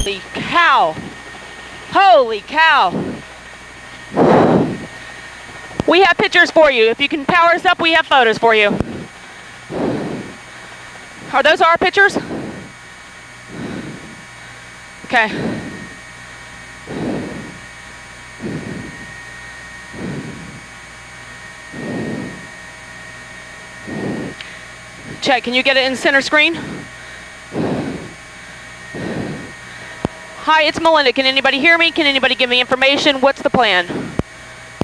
Holy cow. Holy cow. We have pictures for you. If you can power us up, we have photos for you. Are those our pictures? Okay. Chet, can you get it in center screen? Hi, it's Melinda. Can anybody hear me? Can anybody give me information? What's the plan?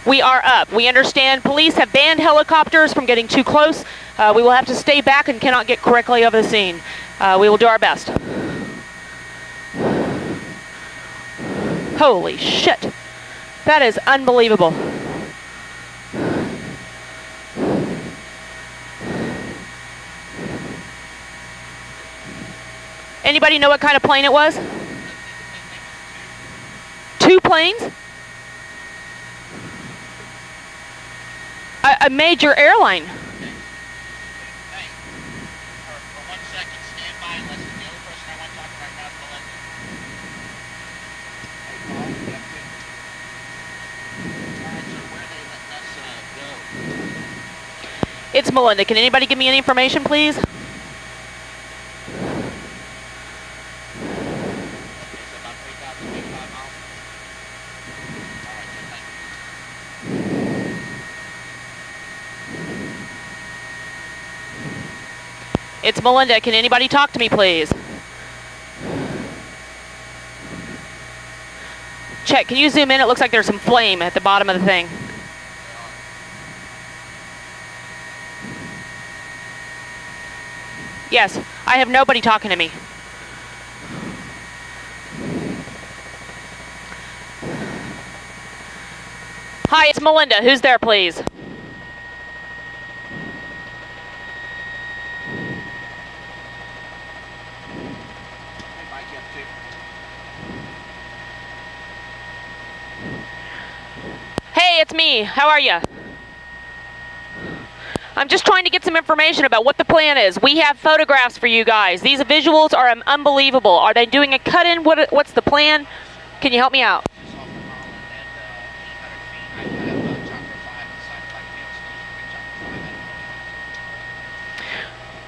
We are up. We understand police have banned helicopters from getting too close. We will have to stay back and cannot get correctly over the scene. We will do our best. Holy shit. That is unbelievable. Anybody know what kind of plane it was? Two planes? A major airline. Okay. Hey, for 1 second, stand by and listen. The only person I want to talk right now is Melinda. Hey, Paul, you have good times on where they let us go. It's Melinda. Can anybody give me any information, please? It's Melinda. Can anybody talk to me, please? Chet, can you zoom in? It looks like there's some flame at the bottom of the thing. Yes, I have nobody talking to me. Hi, it's Melinda. Who's there, please? Hey, it's me. How are you? I'm just trying to get some information about what the plan is. We have photographs for you guys. These visuals are unbelievable. Are they doing a cut-in? What's the plan? Can you help me out?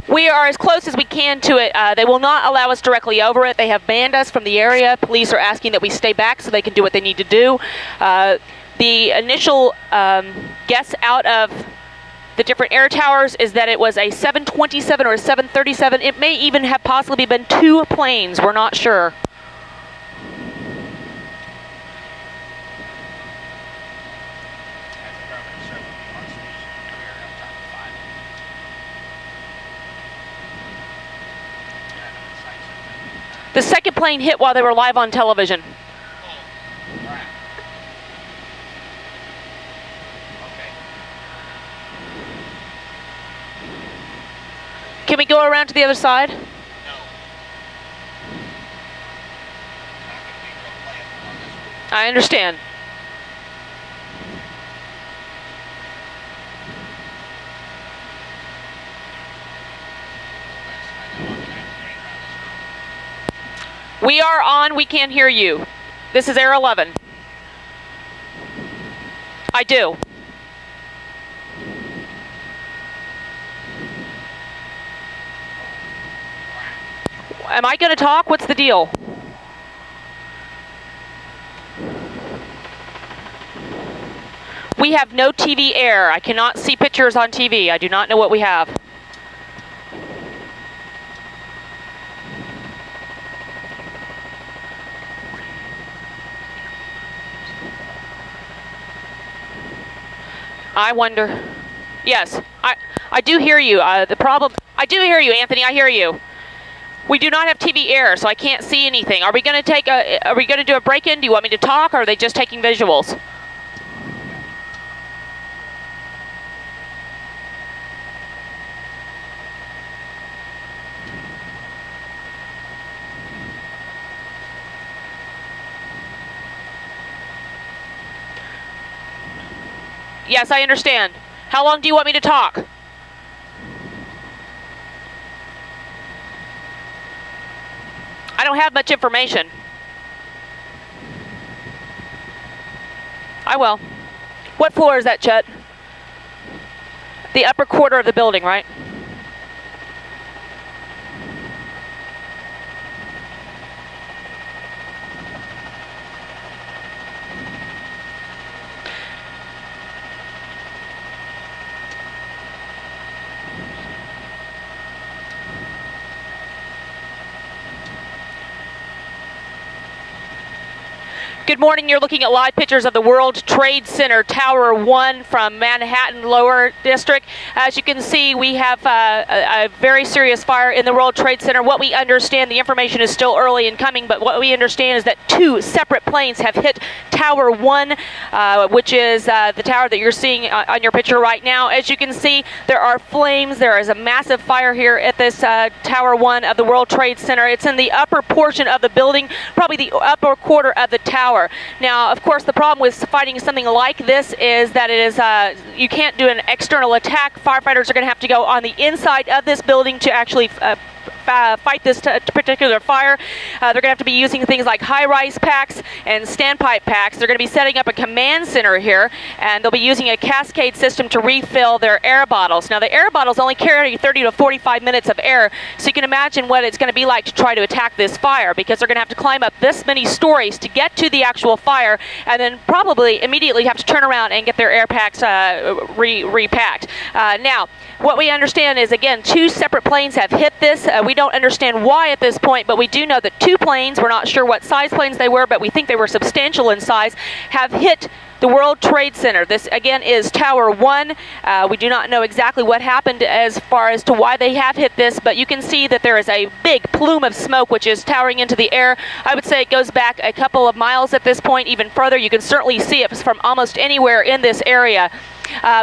We are as close as we can to it. They will not allow us directly over it. They have banned us from the area. Police are asking that we stay back so they can do what they need to do. The initial guess out of the different air towers is that it was a 727 or a 737. It may even have possibly been two planes. We're not sure. The second plane hit while they were live on television. Can we go around to the other side? No. Not gonna be real playable on this one. I understand. We are on. We can't hear you. This is Air 11. I do. Am I going to talk? What's the deal? We have no TV air. I cannot see pictures on TV. I do not know what we have. I wonder. Yes, I do hear you. The problem, I do hear you, Anthony. I hear you. We do not have TV air, so I can't see anything. Are we going to take a? Are we going to do a break-in? Do you want me to talk, or are they just taking visuals? Yes, I understand. How long do you want me to talk? I don't have much information. I will. What floor is that, Chet? The upper quarter of the building, right? Good morning, you're looking at live pictures of the World Trade Center Tower 1 from Manhattan Lower District. As you can see, we have a very serious fire in the World Trade Center. What we understand, the information is still early in coming, but what we understand is that two separate planes have hit Tower 1, which is the tower that you're seeing on your picture right now. As you can see, there are flames. There is a massive fire here at this Tower 1 of the World Trade Center. It's in the upper portion of the building, probably the upper quarter of the tower. Now, of course, the problem with fighting something like this is that it is you can't do an external attack. Firefighters are going to have to go on the inside of this building to actually fight this particular fire. They're going to have to be using things like high-rise packs and standpipe packs. They're going to be setting up a command center here, and they'll be using a cascade system to refill their air bottles. Now, the air bottles only carry 30 to 45 minutes of air, so you can imagine what it's going to be like to try to attack this fire, because they're going to have to climb up this many stories to get to the actual fire, and then probably immediately have to turn around and get their air packs repacked. Now, what we understand is, again, two separate planes have hit this. We don't understand why at this point, but we do know that two planes, we're not sure what size planes they were, but we think they were substantial in size, have hit the World Trade Center. This, again, is Tower 1. We do not know exactly what happened as far as to why they have hit this, but you can see that there is a big plume of smoke which is towering into the air. I would say it goes back a couple of miles at this point, even further. You can certainly see it from almost anywhere in this area.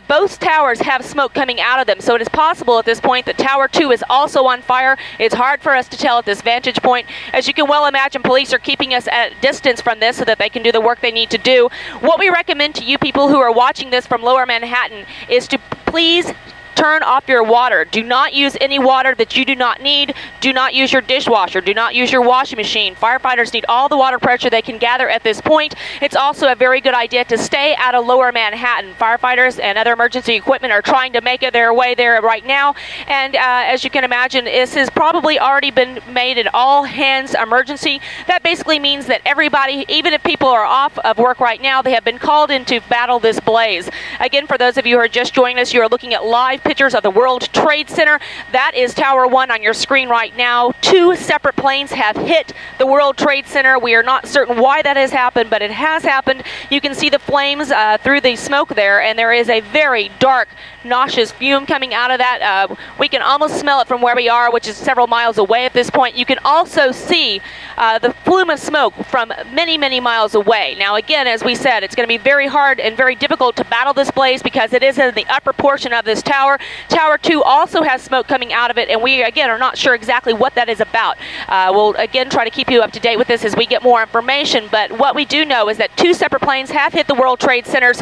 Both towers have smoke coming out of them, so it is possible at this point that Tower 2 is also on fire. It's hard for us to tell at this vantage point. As you can well imagine, police are keeping us at a distance from this so that they can do the work they need to do. What we recommend to you people who are watching this from Lower Manhattan is to please turn off your water. Do not use any water that you do not need. Do not use your dishwasher. Do not use your washing machine. Firefighters need all the water pressure they can gather at this point. It's also a very good idea to stay out of Lower Manhattan. Firefighters and other emergency equipment are trying to make their way there right now. And as you can imagine, this has probably already been made an all-hands emergency. That basically means that everybody, even if people are off of work right now, they have been called in to battle this blaze. Again, for those of you who are just joining us, you are looking at live pictures of the World Trade Center. That is Tower 1 on your screen right now. Two separate planes have hit the World Trade Center. We are not certain why that has happened, but it has happened. You can see the flames through the smoke there, and there is a very dark, nauseous fume coming out of that. We can almost smell it from where we are, which is several miles away at this point. You can also see the plume of smoke from many, many miles away. Now, again, as we said, it's going to be very hard and very difficult to battle this blaze because it is in the upper portion of this tower. Tower 2 also has smoke coming out of it, and we, again, are not sure exactly what that is about. We'll, again, try to keep you up to date with this as we get more information, but what we do know is that two separate planes have hit the World Trade Centers.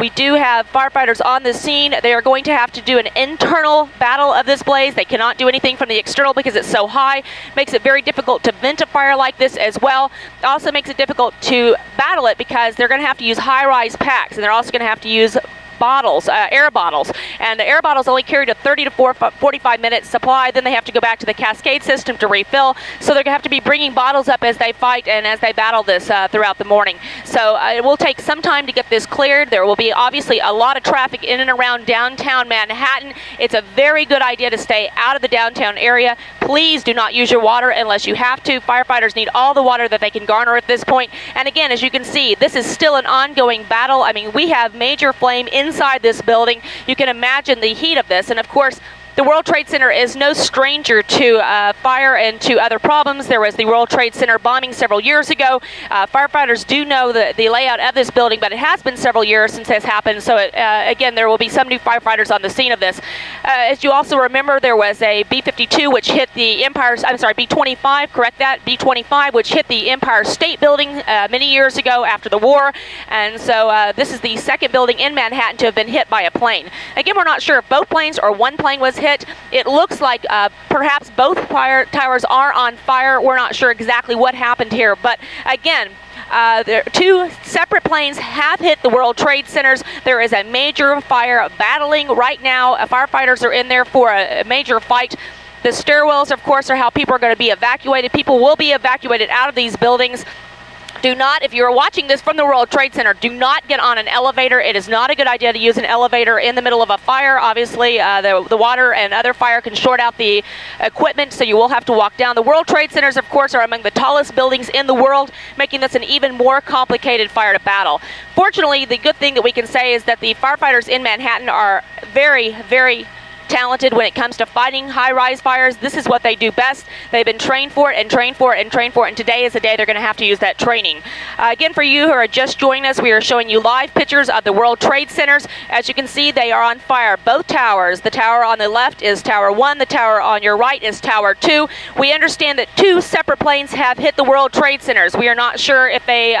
We do have firefighters on the scene. They are going to have to do an internal battle of this blaze. They cannot do anything from the external because it's so high. Makes it very difficult to vent a fire like this as well. Also makes it difficult to battle it because they're going to have to use high-rise packs, and they're also going to have to use bottles, air bottles, and the air bottles only carried a 30 to 45 minute supply. Then they have to go back to the cascade system to refill, so they're going to have to be bringing bottles up as they fight and as they battle this throughout the morning. So it will take some time to get this cleared. There will be obviously a lot of traffic in and around downtown Manhattan. It's a very good idea to stay out of the downtown area. Please do not use your water unless you have to. Firefighters need all the water that they can garner at this point. And again, as you can see, this is still an ongoing battle. I mean, we have major flame inside this building. You can imagine the heat of this. And of course, the World Trade Center is no stranger to fire and to other problems. There was the World Trade Center bombing several years ago. Firefighters do know the layout of this building, but it has been several years since this happened. So it, again, there will be some new firefighters on the scene of this. As you also remember, there was a B-52 which hit the Empire, I'm sorry, B-25, correct that, B-25, which hit the Empire State Building many years ago after the war. And so this is the second building in Manhattan to have been hit by a plane. Again, we're not sure if both planes or one plane was hit. It looks like perhaps both fire towers are on fire. We're not sure exactly what happened here, but again, Two separate planes have hit the World Trade Centers. There is a major fire battling right now. Firefighters are in there for a major fight. The stairwells, of course, are how people are going to be evacuated. People will be evacuated out of these buildings. Do not, if you're watching this from the World Trade Center, do not get on an elevator. It is not a good idea to use an elevator in the middle of a fire. Obviously, the water and other fire can short out the equipment, so you will have to walk down. The World Trade Centers, of course, are among the tallest buildings in the world, making this an even more complicated fire to battle. Fortunately, the good thing that we can say is that the firefighters in Manhattan are very, very talented when it comes to fighting high-rise fires. This is what they do best. They've been trained for it and trained for it and trained for it, and today is the day they're going to have to use that training. Again, for you who are just joining us, we are showing you live pictures of the World Trade Centers. As you can see, they are on fire. Both towers. The tower on the left is Tower 1. The tower on your right is Tower 2. We understand that two separate planes have hit the World Trade Centers. We are not sure if they,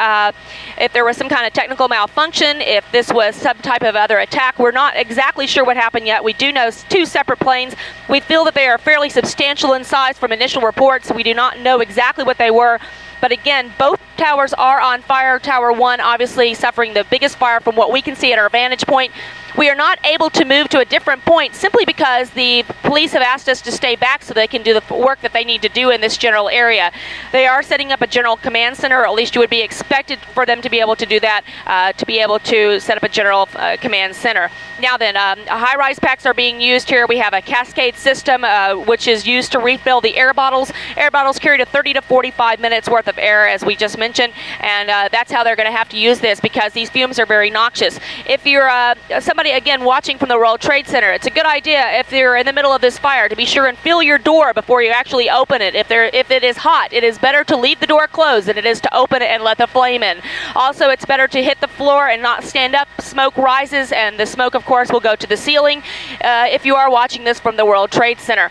if there was some kind of technical malfunction, if this was some type of other attack. We're not exactly sure what happened yet. We do know two separate planes. We feel that they are fairly substantial in size from initial reports. We do not know exactly what they were, but again, both towers are on fire. Tower 1 obviously suffering the biggest fire from what we can see at our vantage point. We are not able to move to a different point simply because the police have asked us to stay back so they can do the work that they need to do in this general area. They are setting up a general command center, or at least you would be expected for them to be able to do that, to be able to set up a general command center. Now then, high-rise packs are being used here. We have a cascade system, which is used to refill the air bottles. Air bottles carry to 30 to 45 minutes worth of air, as we just mentioned, and that's how they're going to have to use this because these fumes are very noxious. If you're somebody, again, watching from the World Trade Center, it's a good idea if you're in the middle of this fire to be sure and feel your door before you actually open it. If it is hot, it is better to leave the door closed than it is to open it and let the flame in. Also, it's better to hit the floor and not stand up. Smoke rises, and the smoke, of course, will go to the ceiling. If you are watching this from the World Trade Center,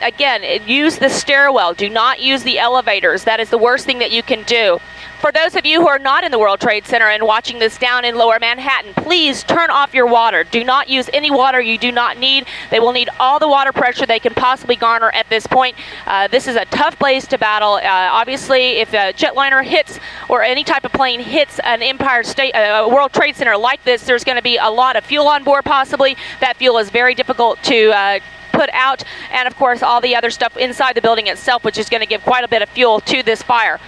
again, use the stairwell. Do not use the elevators. That is the worst thing that you can do. For those of you who are not in the World Trade Center and watching this down in Lower Manhattan, please turn off your water. Do not use any water you do not need. They will need all the water pressure they can possibly garner at this point. This is a tough place to battle. Obviously, if a jetliner hits or any type of plane hits an Empire State World Trade Center like this, there's going to be a lot of fuel on board possibly. That fuel is very difficult to put out, and of course all the other stuff inside the building itself, which is going to give quite a bit of fuel to this fire.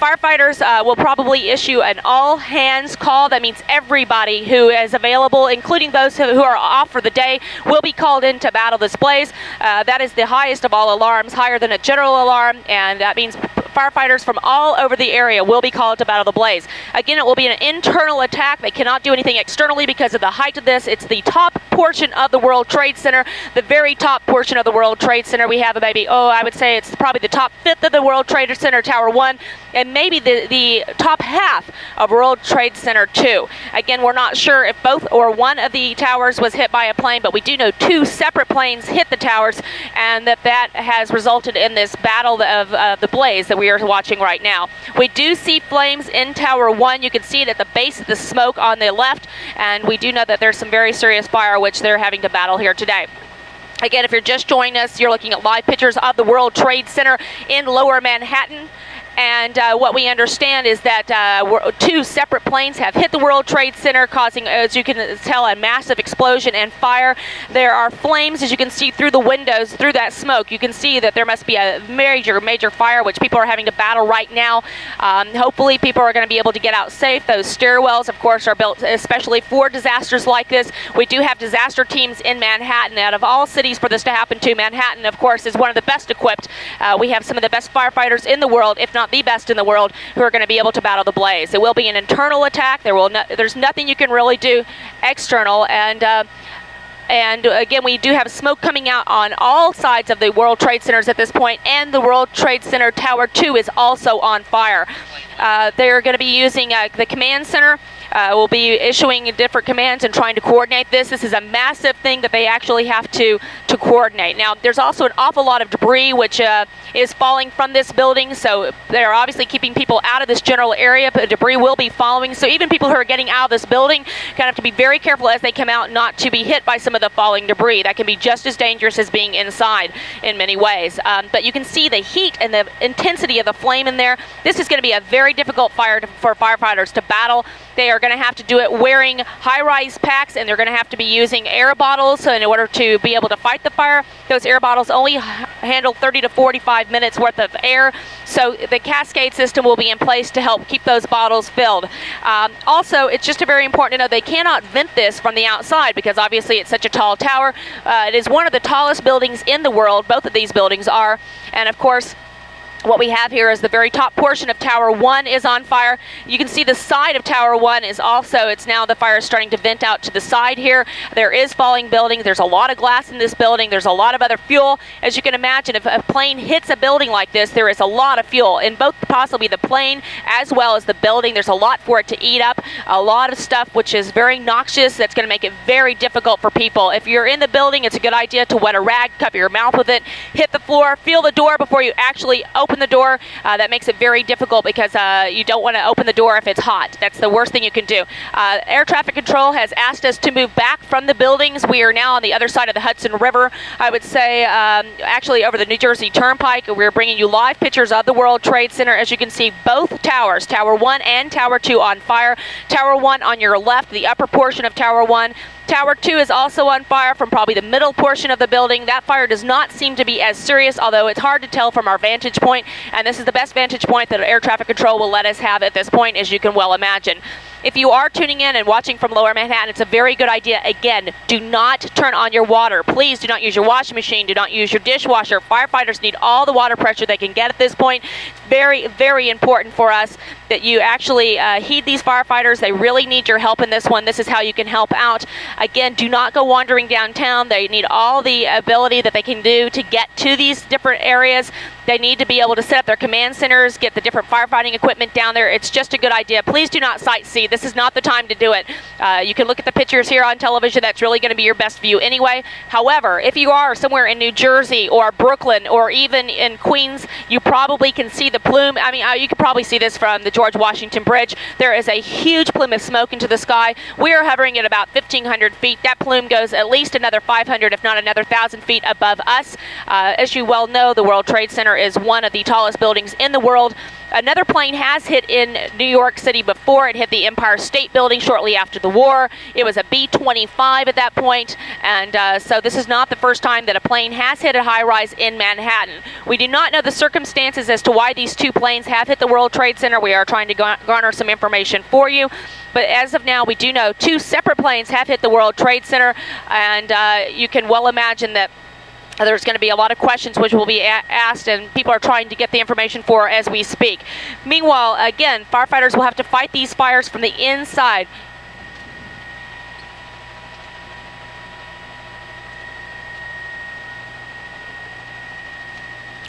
Firefighters will probably issue an all-hands call. That means everybody who is available, including those who are off for the day, will be called in to battle this blaze. That is the highest of all alarms, higher than a general alarm, and that means firefighters from all over the area will be called to battle the blaze. Again, it will be an internal attack. They cannot do anything externally because of the height of this. It's the top portion of the World Trade Center, the very top portion of the World Trade Center. We have maybe, I would say it's probably the top fifth of the World Trade Center, Tower 1, and maybe the top half of World Trade Center 2. Again, we're not sure if both or one of the towers was hit by a plane, but we do know two separate planes hit the towers, and that has resulted in this battle of the blaze that we are watching right now. We do see flames in Tower 1. You can see it at the base of the smoke on the left, and we do know that there's some very serious fire which they're having to battle here today. Again, if you're just joining us, you're looking at live pictures of the World Trade Center in Lower Manhattan. And what we understand is that two separate planes have hit the World Trade Center, causing, as you can tell, a massive explosion and fire. There are flames, as you can see, through the windows, through that smoke. You can see that there must be a major, major fire, which people are having to battle right now. Hopefully, people are going to be able to get out safe. Those stairwells, of course, are built especially for disasters like this. We do have disaster teams in Manhattan. Out of all cities for this to happen to, Manhattan, of course, is one of the best equipped. We have some of the best firefighters in the world, if not the best in the world, who are going to be able to battle the blaze. It will be an internal attack. There's nothing you can really do external, and again, we do have smoke coming out on all sides of the World Trade Centers at this point, and the World Trade Center Tower 2 is also on fire. They're going to be using the command center. will be issuing different commands and trying to coordinate this. This is a massive thing that they actually have to coordinate. Now, there's also an awful lot of debris which is falling from this building, so they're obviously keeping people out of this general area, but debris will be falling. So even people who are getting out of this building kind of have to be very careful as they come out not to be hit by some of the falling debris. That can be just as dangerous as being inside in many ways. But you can see the heat and the intensity of the flame in there. This is going to be a very difficult fire for firefighters to battle. They are going to have to do it wearing high-rise packs, and they're going to have to be using air bottles. So in order to be able to fight the fire, those air bottles only handle 30 to 45 minutes worth of air. So the cascade system will be in place to help keep those bottles filled. Also, it's just very important to know they cannot vent this from the outside because obviously it's such a tall tower. It is one of the tallest buildings in the world. Both of these buildings are. And of course, what we have here is the very top portion of Tower 1 is on fire. You can see the side of Tower 1 is also, it's now the fire is starting to vent out to the side here. There is falling building. There's a lot of glass in this building. There's a lot of other fuel. As you can imagine, if a plane hits a building like this, there is a lot of fuel in both possibly the plane as well as the building. There's a lot for it to eat up, a lot of stuff which is very noxious. That's going to make it very difficult for people. If you're in the building, it's a good idea to wet a rag, cover your mouth with it, hit the floor, feel the door before you actually open the door. That makes it very difficult because you don't want to open the door if it's hot. That's the worst thing you can do. Air traffic control has asked us to move back from the buildings. We are now on the other side of the Hudson River. I would say actually over the New Jersey Turnpike. We're bringing you live pictures of the World Trade Center. As you can see, both towers, Tower 1 and Tower 2 on fire. Tower 1 on your left, the upper portion of Tower 1. Tower 2 is also on fire from probably the middle portion of the building. That fire does not seem to be as serious, although it's hard to tell from our vantage point. And this is the best vantage point that air traffic control will let us have at this point, as you can well imagine. If you are tuning in and watching from Lower Manhattan, it's a very good idea. Again, do not turn on your water. Please do not use your washing machine. Do not use your dishwasher. Firefighters need all the water pressure they can get at this point. Very, very important for us that you actually heed these firefighters. They really need your help in this one. This is how you can help out. Again, do not go wandering downtown. They need all the ability that they can do to get to these different areas. They need to be able to set up their command centers, get the different firefighting equipment down there. It's just a good idea. Please do not sightsee. This is not the time to do it. You can look at the pictures here on television. That's really going to be your best view anyway. However, if you are somewhere in New Jersey or Brooklyn or even in Queens, you probably can see the plume. I mean, you can probably see this from the George Washington Bridge. There is a huge plume of smoke into the sky. We are hovering at about 1,500 feet. That plume goes at least another 500, if not another 1,000 feet above us. As you well know, the World Trade Center is one of the tallest buildings in the world. Another plane has hit in New York City before. It hit the Empire State Building shortly after the war. It was a B-25 at that point, and so this is not the first time that a plane has hit a high-rise in Manhattan. We do not know the circumstances as to why these two planes have hit the World Trade Center. We are trying to garner some information for you, but as of now, we do know two separate planes have hit the World Trade Center, and you can well imagine that there's going to be a lot of questions which will be asked, and people are trying to get the information for as we speak. Meanwhile, again, firefighters will have to fight these fires from the inside.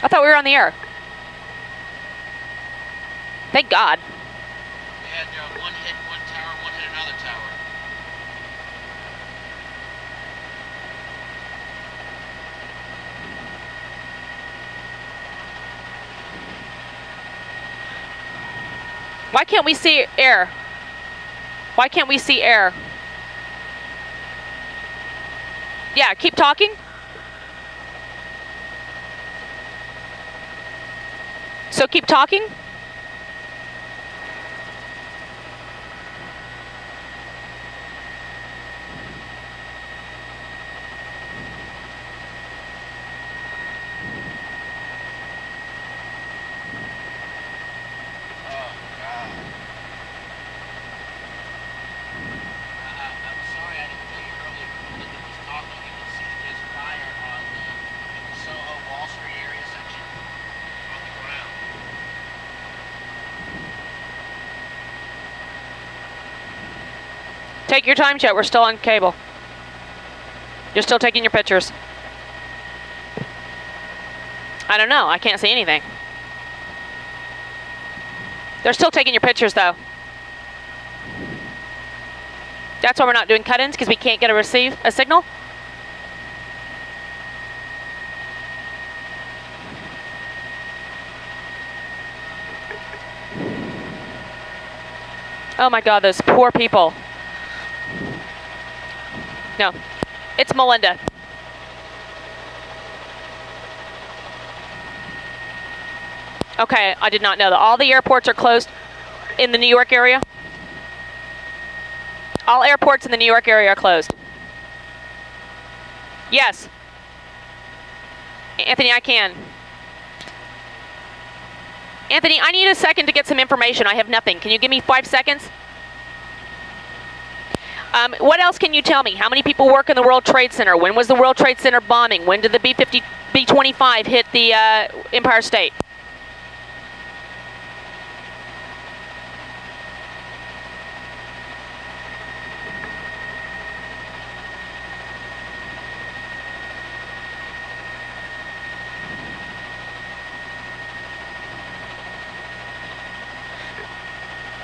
I thought we were on the air. Thank God. They had one hit one tower, one hit another tower. Why can't we see air? Why can't we see air? Yeah, keep talking. So keep talking. Take your time, Chet. We're still on cable. You're still taking your pictures. I don't know. I can't see anything. They're still taking your pictures, though. That's why we're not doing cut-ins, because we can't get a signal. Oh my God, those poor people. No, it's Melinda. Okay, I did not know that. All the airports are closed in the New York area. All airports in the New York area are closed. Yes. Anthony, I can. Anthony, I need a second to get some information. I have nothing. Can you give me 5 seconds? What else can you tell me? How many people work in the World Trade Center? When was the World Trade Center bombing? When did the B-25 hit the Empire State?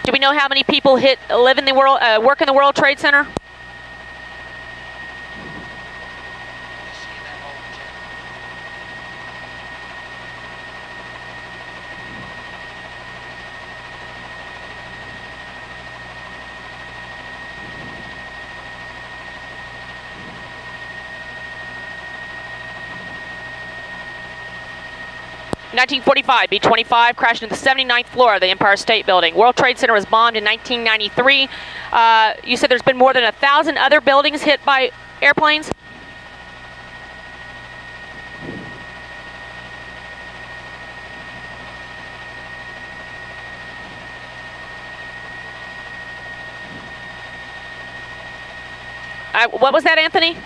Do we know how many people live in the world, work in the World Trade Center? In 1945, B-25 crashed into the 79th floor of the Empire State Building. World Trade Center was bombed in 1993. You said there's been more than 1,000 other buildings hit by airplanes? What was that, Anthony?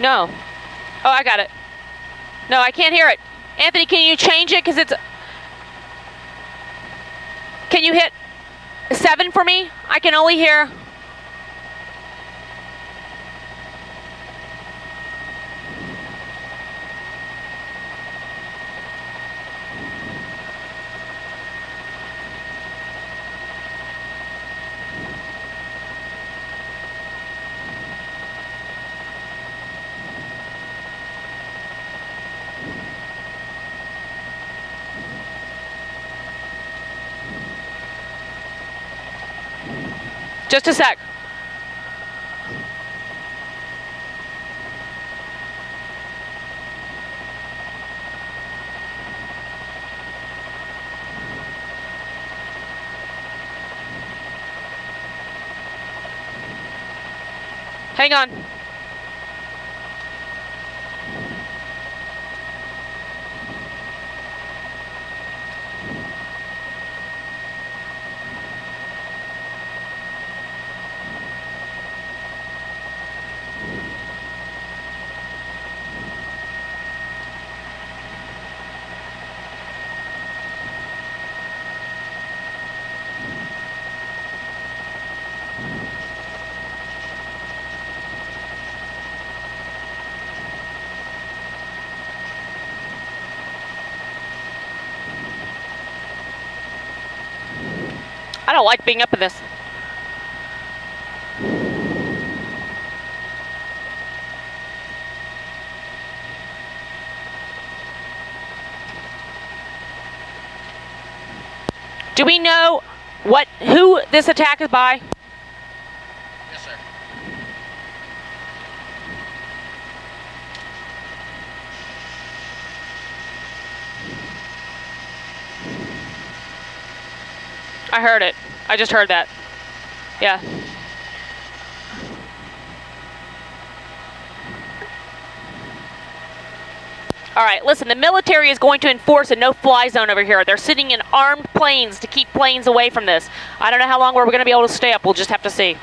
No. Oh, I got it. No, I can't hear it. Anthony, can you change it? Because it's... Can you hit 7 for me? I can only hear... Just a sec. Hang on. I don't like being up in this. Do we know who this attack is by? Yes, sir. I heard it. I just heard that. Yeah. All right, listen, the military is going to enforce a no-fly zone over here. They're sitting in armed planes to keep planes away from this. I don't know how long we're going to be able to stay up. We'll just have to see.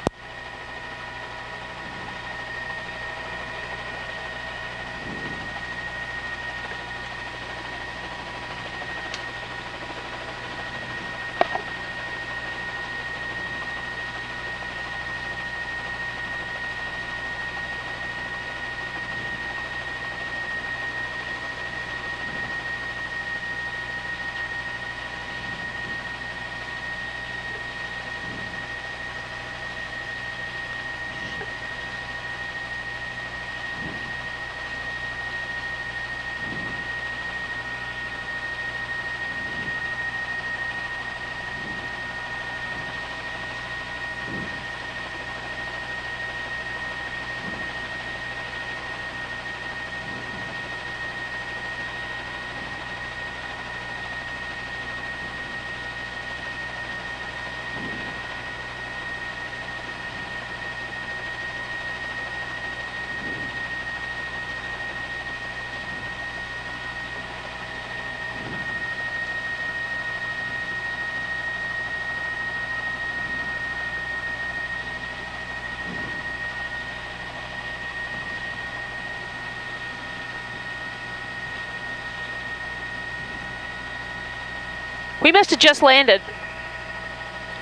We must have just landed.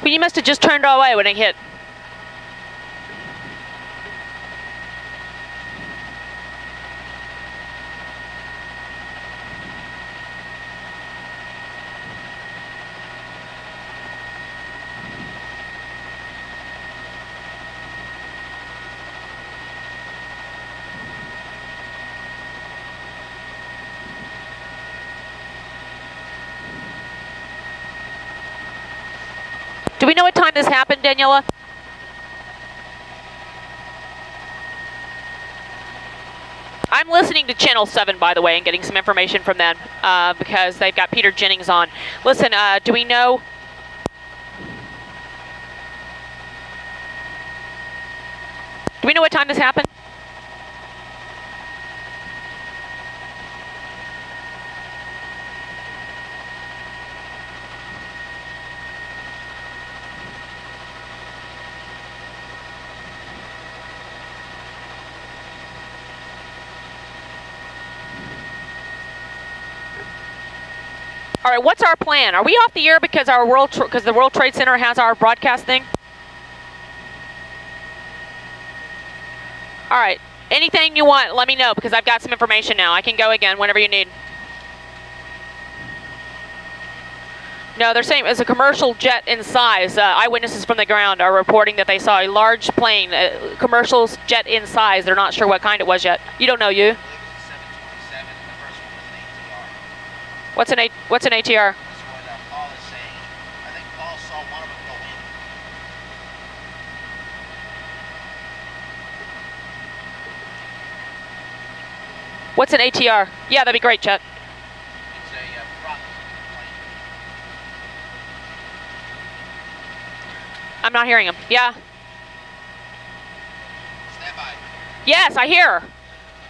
We must have just turned our way when it hit. Do we know what time this happened, Daniela? I'm listening to Channel 7, by the way, and getting some information from them because they've got Peter Jennings on. Listen, do we know? Do we know what time this happened? All right, what's our plan? Are we off the air because our the World Trade Center has our broadcast thing? All right, anything you want, let me know because I've got some information now. I can go again whenever you need. No, they're saying it was a commercial jet in size. Eyewitnesses from the ground are reporting that they saw a large plane, commercial jet in size. They're not sure what kind it was yet. You don't know, you? What's an ATR? What's an ATR? Yeah, that'd be great, Chet. It's a prop plane. I'm not hearing him. Yeah. Stand by. Yes, I hear.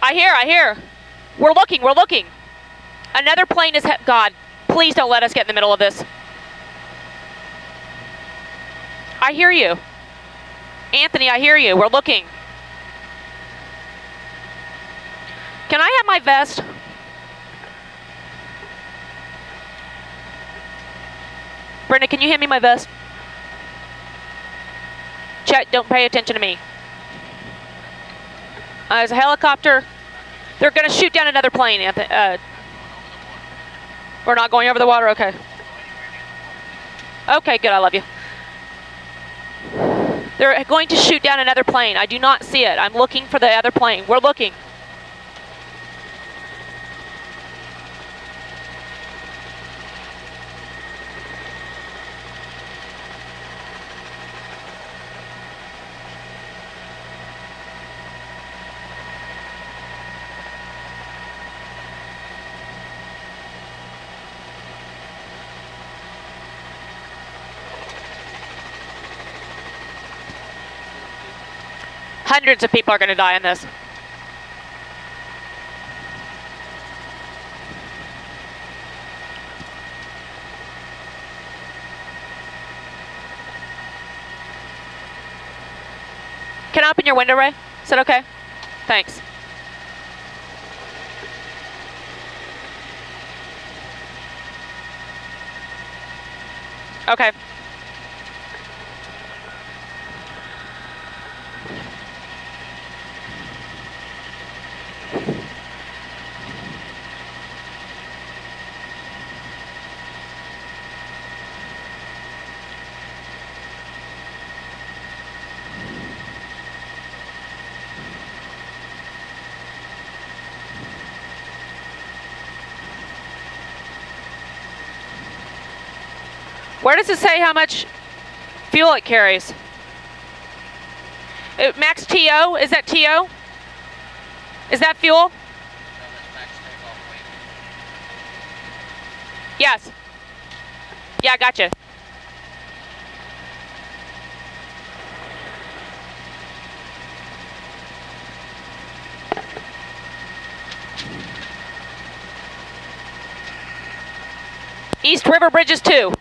I hear. We're looking. Another plane is, God, please don't let us get in the middle of this. I hear you. Anthony, I hear you. We're looking. Can I have my vest? Brenda, can you hand me my vest? Chet, don't pay attention to me. There's a helicopter. They're going to shoot down another plane, Anthony. We're not going over the water, okay. Okay, good, I love you. They're going to shoot down another plane. I do not see it. I'm looking for the other plane. We're looking. Hundreds of people are going to die in this. Can I open your window, Ray? Is that okay? Thanks. Okay. Where does it say how much fuel it carries? It, max TO? Is that TO? Is that fuel? No, that's max takeoff weight. Yes. Yeah, gotcha. East River bridges too.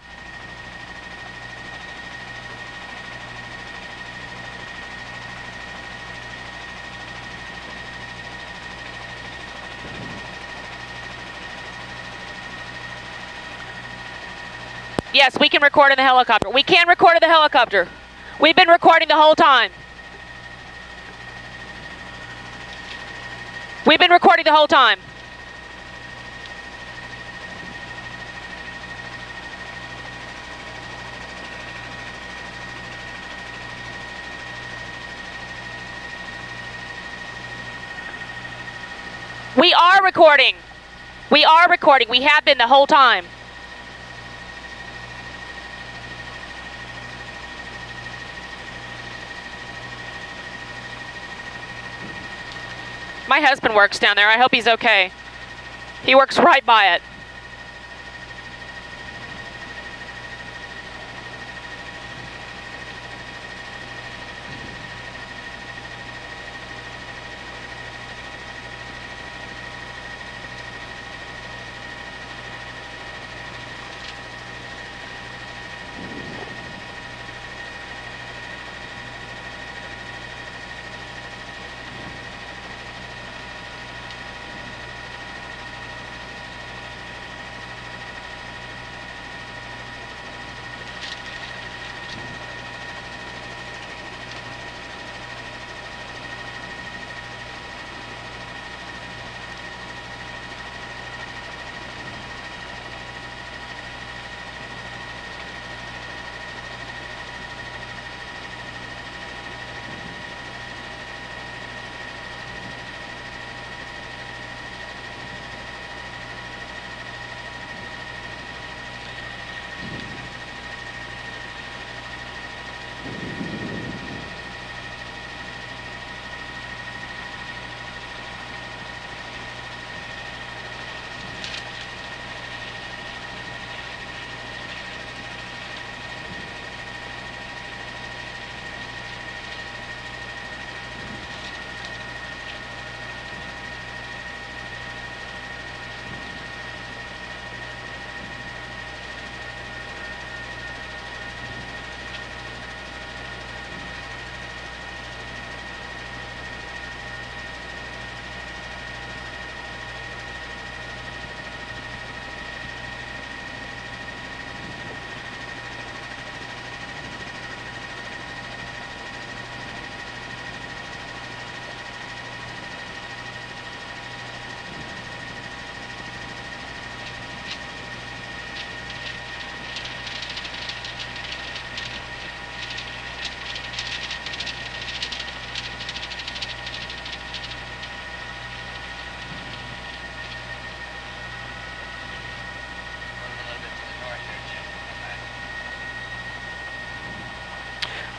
Yes, we can record in the helicopter. We can record in the helicopter. We've been recording the whole time. We've been recording the whole time. We are recording. We are recording. We have been the whole time. My husband works down there. I hope he's okay. He works right by it.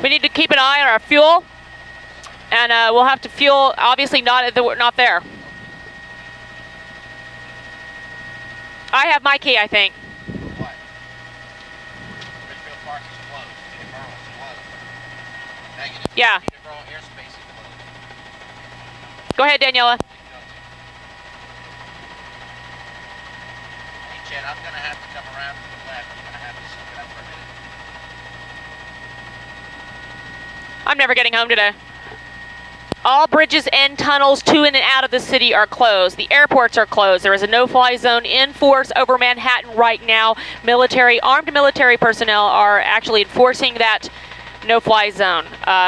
We need to keep an eye on our fuel, and we'll have to fuel, obviously not there. I have my key, I think. What? Ridgefield Park is closed. Peterborough is closed. Negative. Yeah. Peterborough airspace is closed. Go ahead, Daniela. Hey, Chet, I'm going to have to come around to the left. I'm going to have to soak it up for a minute. I'm never getting home today. All bridges and tunnels to and out of the city are closed. The airports are closed. There is a no-fly zone in force over Manhattan right now. Military, armed military personnel are actually enforcing that no-fly zone.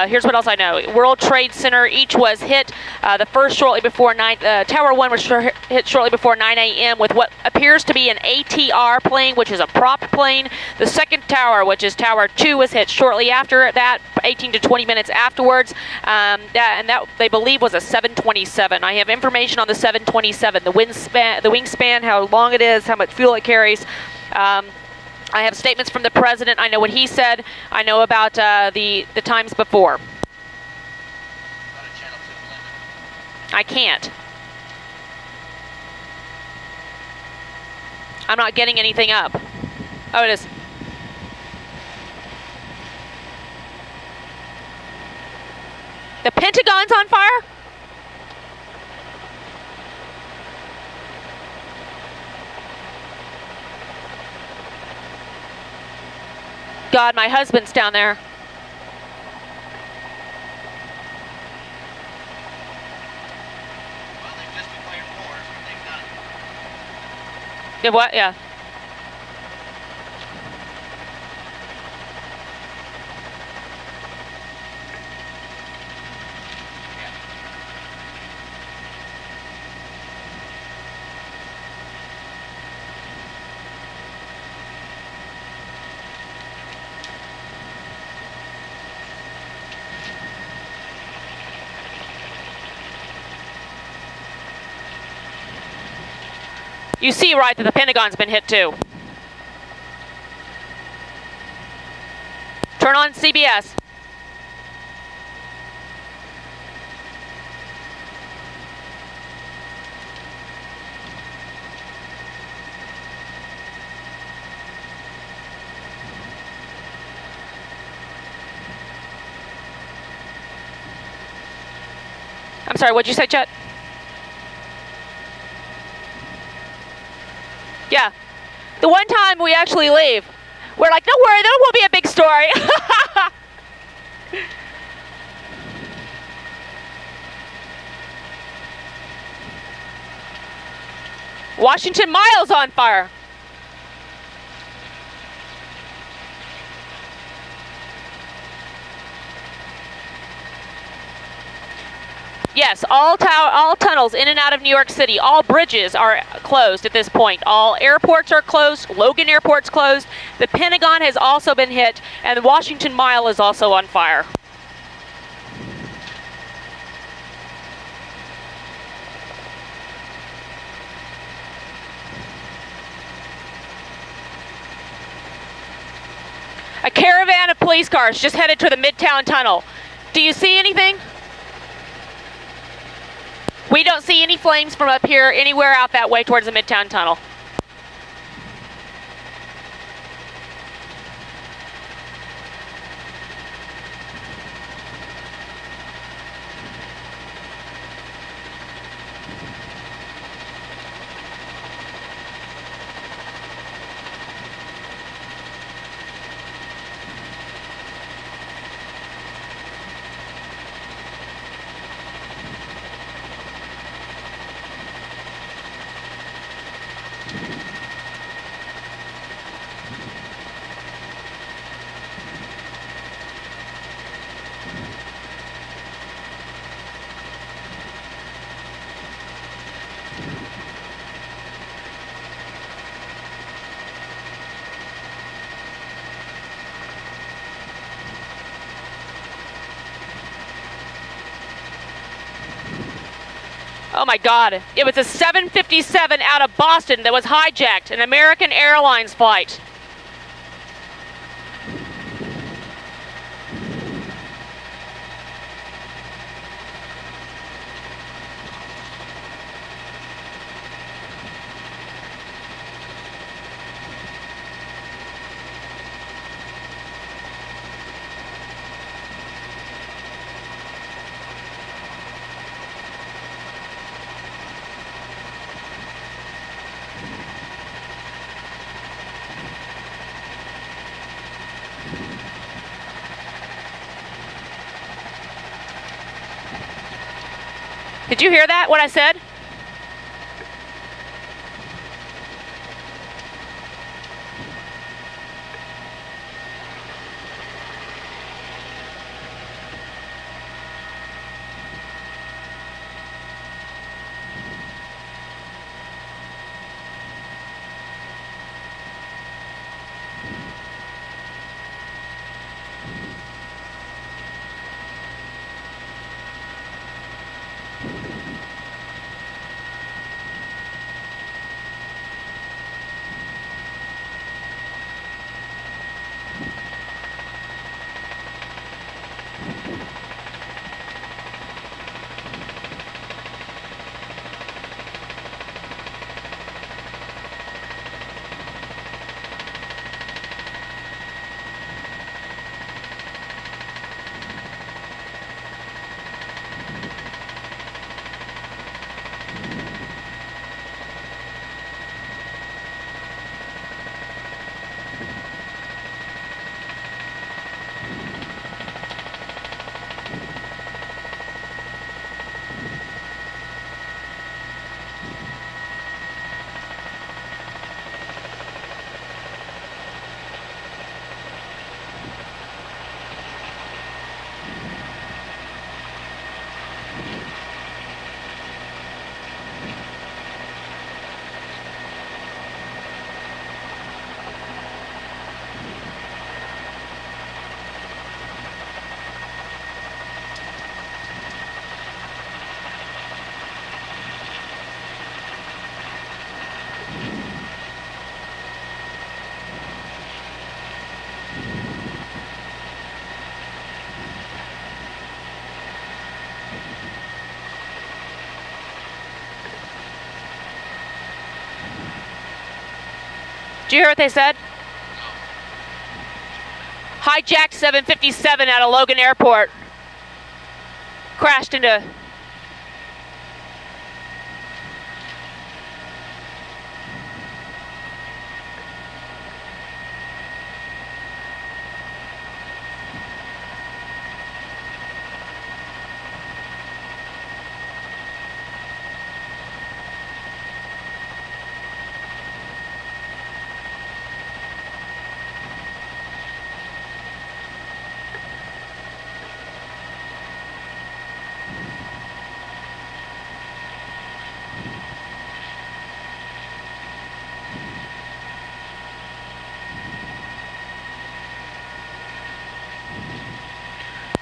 Here's what else I know. World Trade Center, each was hit. The first shortly before 9, Tower 1 was hit shortly before 9 a.m. with what appears to be an ATR plane, which is a prop plane. The second tower, which is Tower 2, was hit shortly after that, 18 to 20 minutes afterwards. That they believe was a 727. I have information on the 727, the wingspan, how long it is, how much fuel it carries. I have statements from the president. I know what he said. I know about the times before. I can't. I'm not getting anything up. Oh, it is. The Pentagon's on fire? God, my husband's down there. Well, they've just declared war, is what they've done. Did what? Yeah. You see, right, that the Pentagon's been hit too. Turn on CBS. I'm sorry, what'd you say, Chet? Yeah. The one time we actually leave, we're like, don't worry, that won't be a big story. Washington Miles on fire. Yes, all tunnels in and out of New York City, all bridges are closed at this point. All airports are closed. Logan Airport's closed. The Pentagon has also been hit, and the Washington Mile is also on fire. A caravan of police cars just headed to the Midtown Tunnel. Do you see anything? We don't see any flames from up here anywhere out that way towards the Midtown Tunnel. Oh my God, it was a 757 out of Boston that was hijacked, an American Airlines flight. Did you hear that, what I said? Do you hear what they said? Hijacked 757 out of Logan Airport. Crashed into...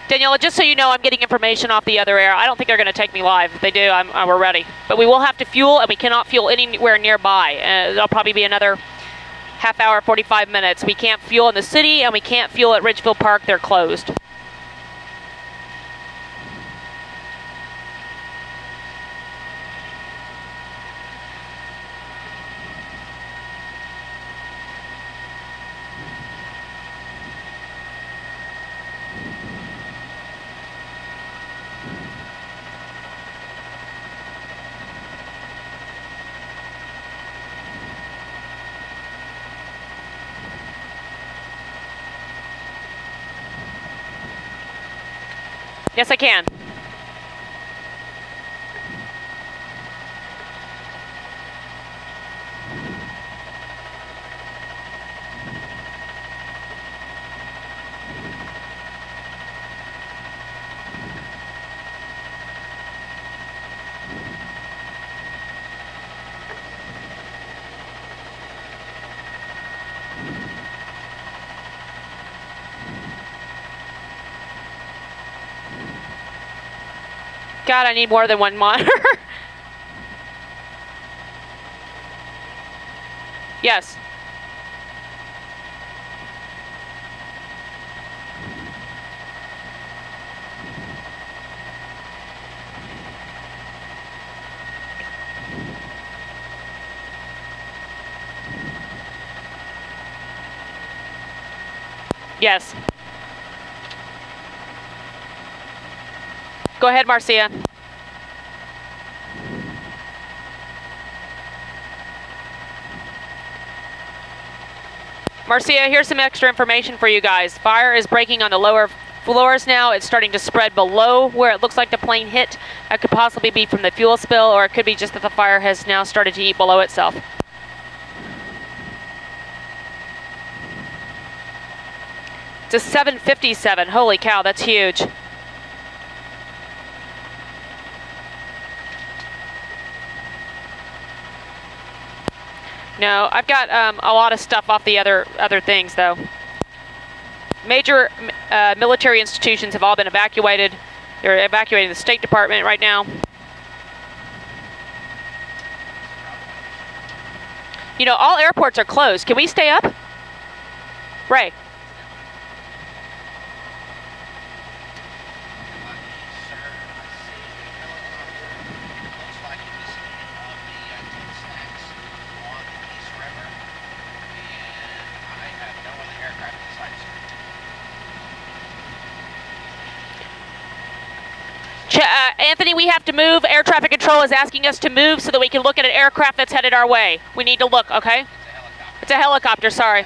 Daniela, just so you know, I'm getting information off the other air. I don't think they're going to take me live. If they do, we're ready. But we will have to fuel, and we cannot fuel anywhere nearby. It'll probably be another half hour, 45 minutes. We can't fuel in the city, and we can't fuel at Ridgefield Park. They're closed. Yes, I can. God, I need more than one monitor. Yes. Yes. Go ahead, Marcia. Marcia, here's some extra information for you guys. Fire is breaking on the lower floors now. It's starting to spread below where it looks like the plane hit. That could possibly be from the fuel spill, or it could be just that the fire has now started to eat below itself. It's a 757. Holy cow, that's huge. No, I've got a lot of stuff off the other things, though. Major military institutions have all been evacuated. They're evacuating the State Department right now. You know, all airports are closed. Can we stay up? Ray. Anthony, we have to move. Air traffic control is asking us to move so that we can look at an aircraft that's headed our way. We need to look, okay? It's a helicopter, sorry.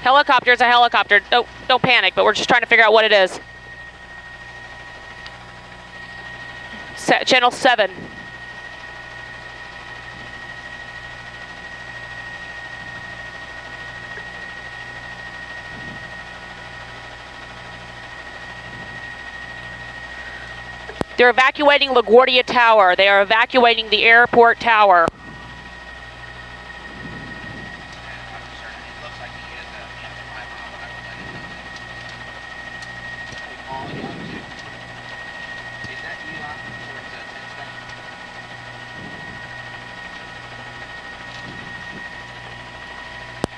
Helicopter is a helicopter. Don't panic, but we're just trying to figure out what it is. Channel 7. They're evacuating LaGuardia Tower. They are evacuating the airport tower.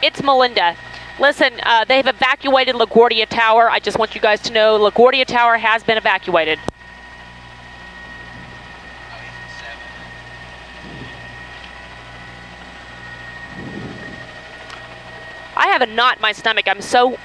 It's Melinda. Listen, they've evacuated LaGuardia Tower. I just want you guys to know LaGuardia Tower has been evacuated. I have a knot in my stomach. I'm so...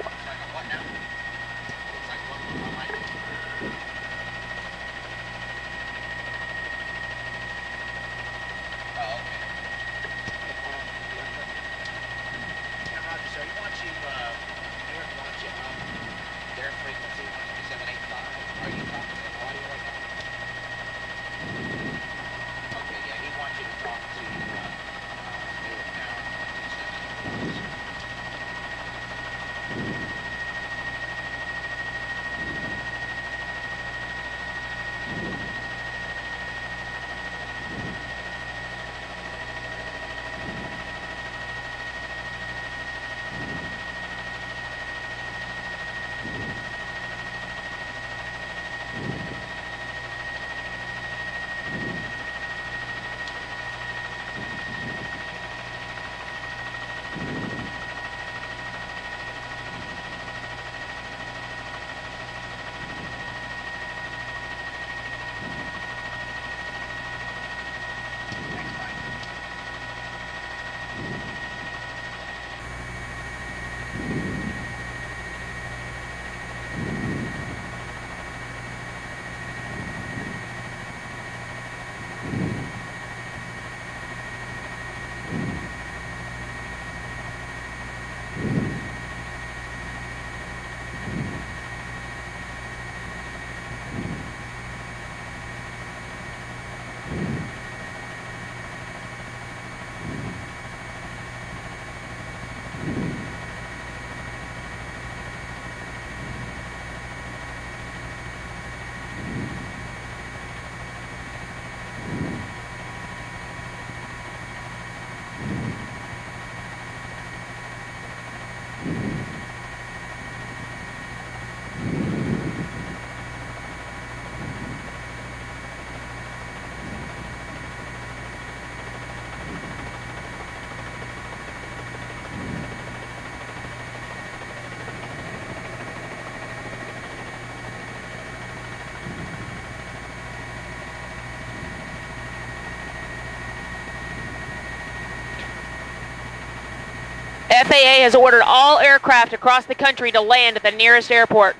FAA has ordered all aircraft across the country to land at the nearest airport.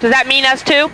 Does that mean us too?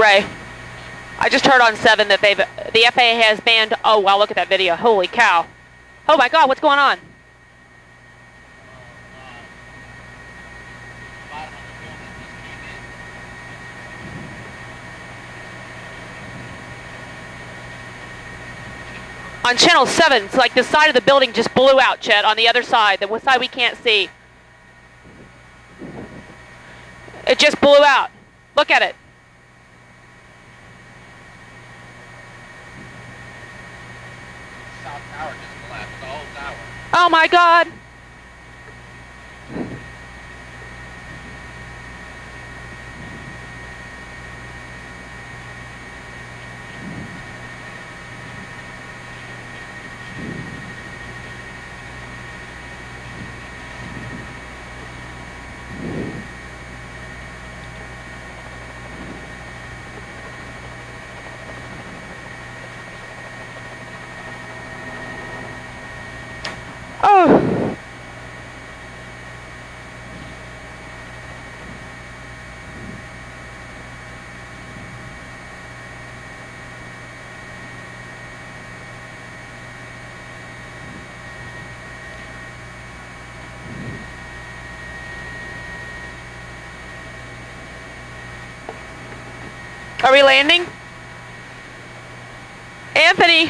Ray, I just heard on 7 that the FAA has banned, oh wow, look at that video, holy cow. Oh my God, what's going on? On Channel 7, it's like the side of the building just blew out, Chet, on the other side, the side we can't see. It just blew out. Look at it. Tower just collapsed, the whole tower. Oh my God! Are we landing? Anthony,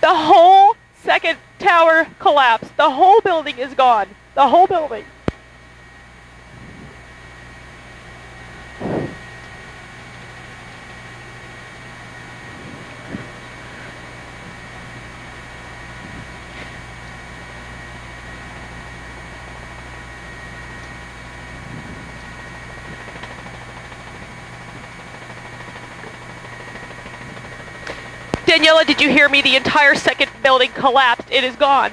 the whole second tower collapsed. The whole building is gone. The whole building. Daniela, did you hear me? The entire second building collapsed. It is gone.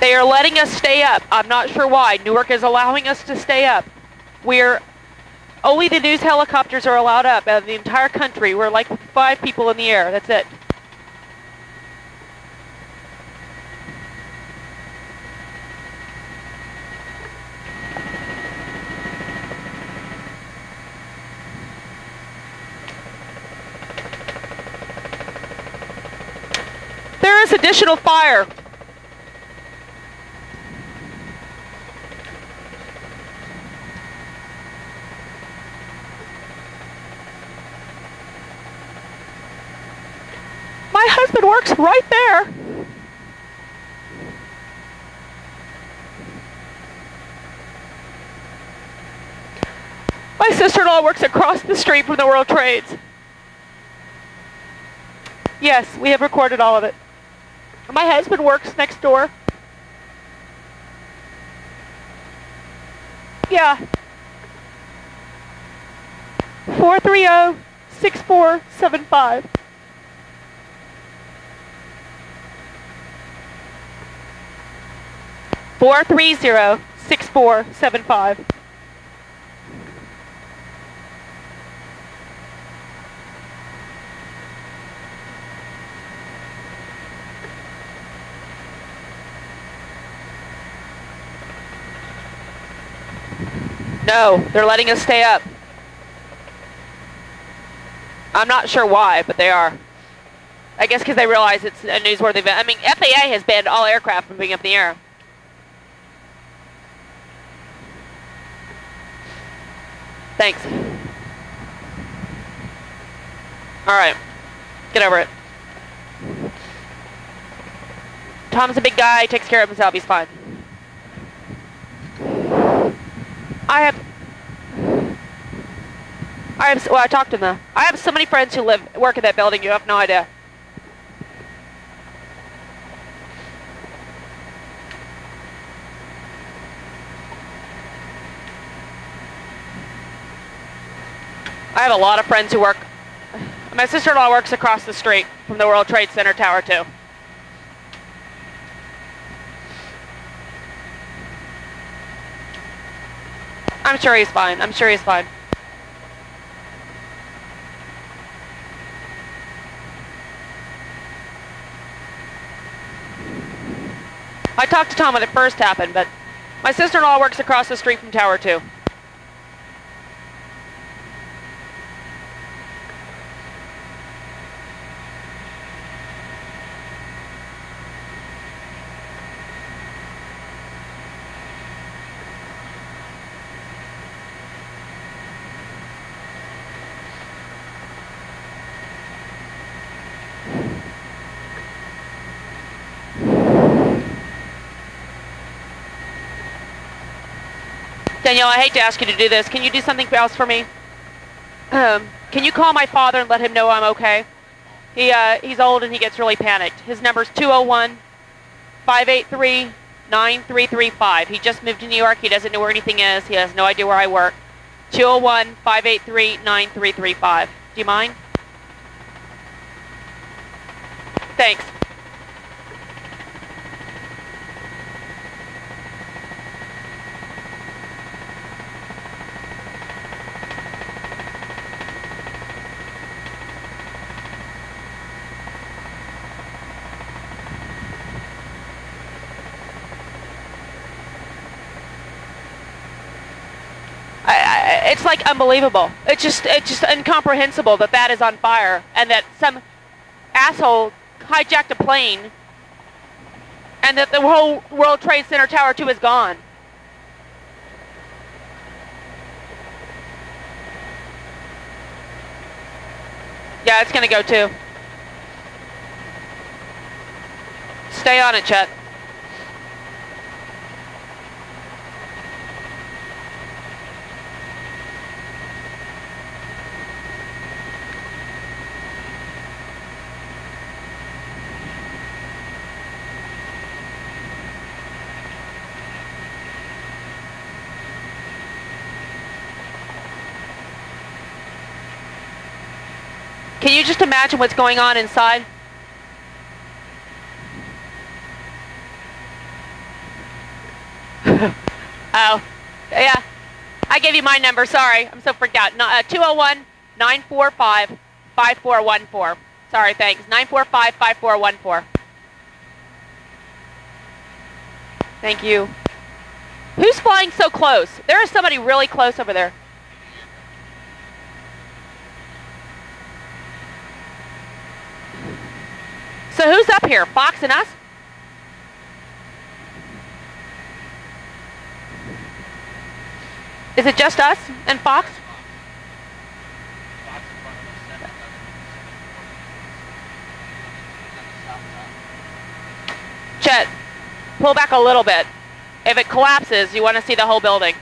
They are letting us stay up. I'm not sure why. Newark is allowing us to stay up. We're only the news helicopters are allowed up out of the entire country. We're like 5 people in the air. That's it. There is additional fire. My husband works right there. My sister-in-law works across the street from the World Trades. Yes, we have recorded all of it. My husband works next door. Yeah. 430-6475. Four 3-0-6-4-7-5. No, they're letting us stay up. I'm not sure why, but they are. I guess because they realize it's a newsworthy event. I mean, FAA has banned all aircraft from being up in the air. Thanks. All right, get over it. Tom's a big guy, he takes care of himself, he's fine. Well, I talked to them. I have so many friends who work at that building, you have no idea. I have a lot of friends who work. My sister-in-law works across the street from the World Trade Center Tower 2. I'm sure he's fine. I'm sure he's fine. I talked to Tom when it first happened, but my sister-in-law works across the street from Tower 2. Danielle, I hate to ask you to do this. Can you do something else for me? Can you call my father and let him know I'm okay? He's old and he gets really panicked. His number's 201-583-9335. He just moved to New York. He doesn't know where anything is. He has no idea where I work. 201-583-9335. Do you mind? Thanks. It's like unbelievable. It's just incomprehensible that that is on fire and that some asshole hijacked a plane and that the whole World Trade Center Tower 2 is gone. Yeah, it's gonna go too. Stay on it, Chet. Can you just imagine what's going on inside? Oh, yeah. I gave you my number. Sorry. I'm so freaked out. 201-945-5414. Sorry, thanks. 945-5414. Thank you. Who's flying so close? There is somebody really close over there. So who's up here? Fox and us? Is it just us and Fox? Chet, pull back a little bit. If it collapses, you want to see the whole building.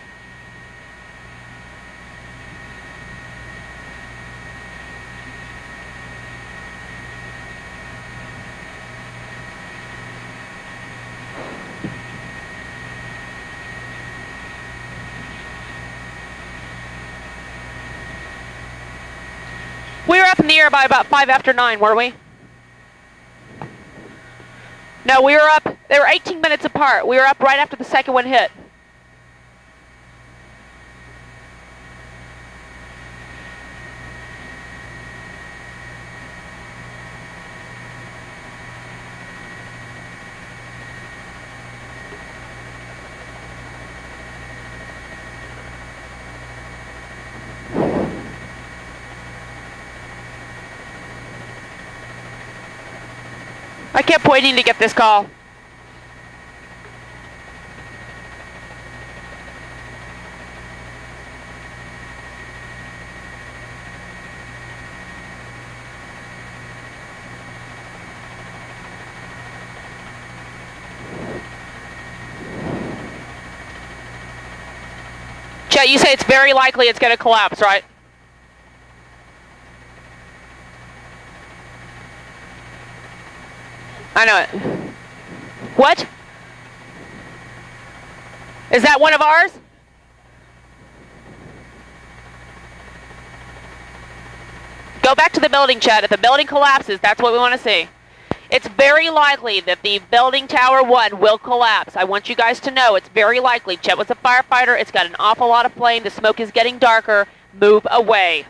We were up in the air by about 9:05, weren't we? No, we were up, they were 18 minutes apart. We were up right after the second one hit. I kept waiting to get this call. Chet, you say it's very likely it's going to collapse, right? I know it. What? Is that one of ours? Go back to the building, Chet. If the building collapses, that's what we want to see. It's very likely that the building Tower 1 will collapse. I want you guys to know it's very likely. Chet was a firefighter. It's got an awful lot of flame. The smoke is getting darker. Move away.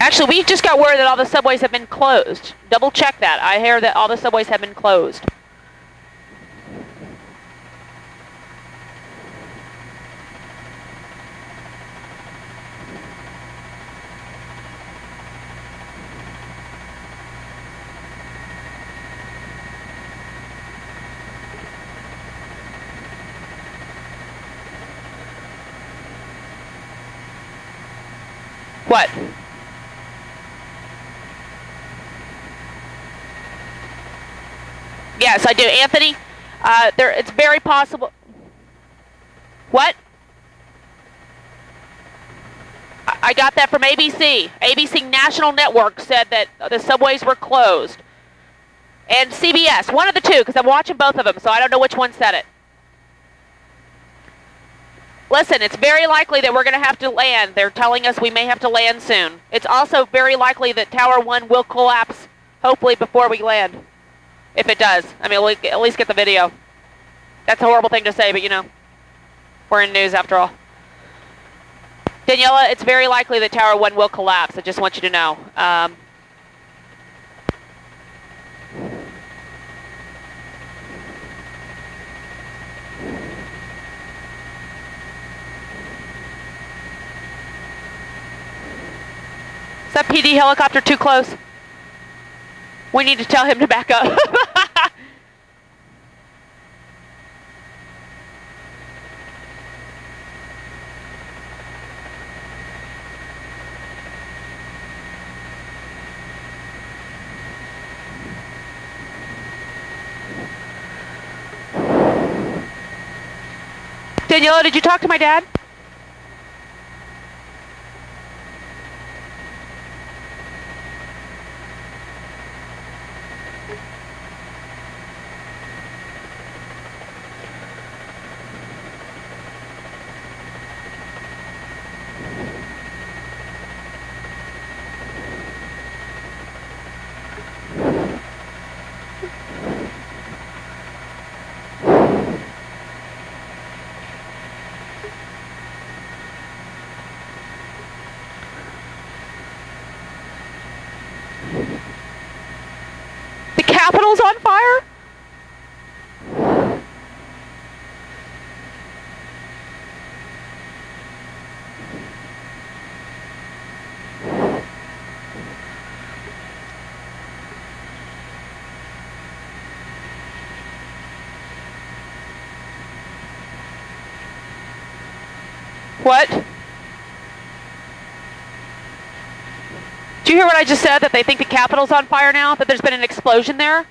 Actually, we just got word that all the subways have been closed. Double check that. I hear that all the subways have been closed. What? Yes, I do. Anthony, it's very possible. What? I got that from ABC. ABC National Network said that the subways were closed. And CBS, one of the two, because I'm watching both of them, so I don't know which one said it. Listen, it's very likely that we're going to have to land. They're telling us we may have to land soon. It's also very likely that Tower 1 will collapse, hopefully, before we land. If it does. I mean, we'll at least get the video. That's a horrible thing to say, but you know, we're in news after all. Daniela, it's very likely that Tower 1 will collapse. I just want you to know. Is that PD helicopter too close? We need to tell him to back up. Daniela, did you talk to my dad? Capitol's on fire? What? Do you hear what I just said, that they think the Capitol's on fire now, that there's been an explosion there?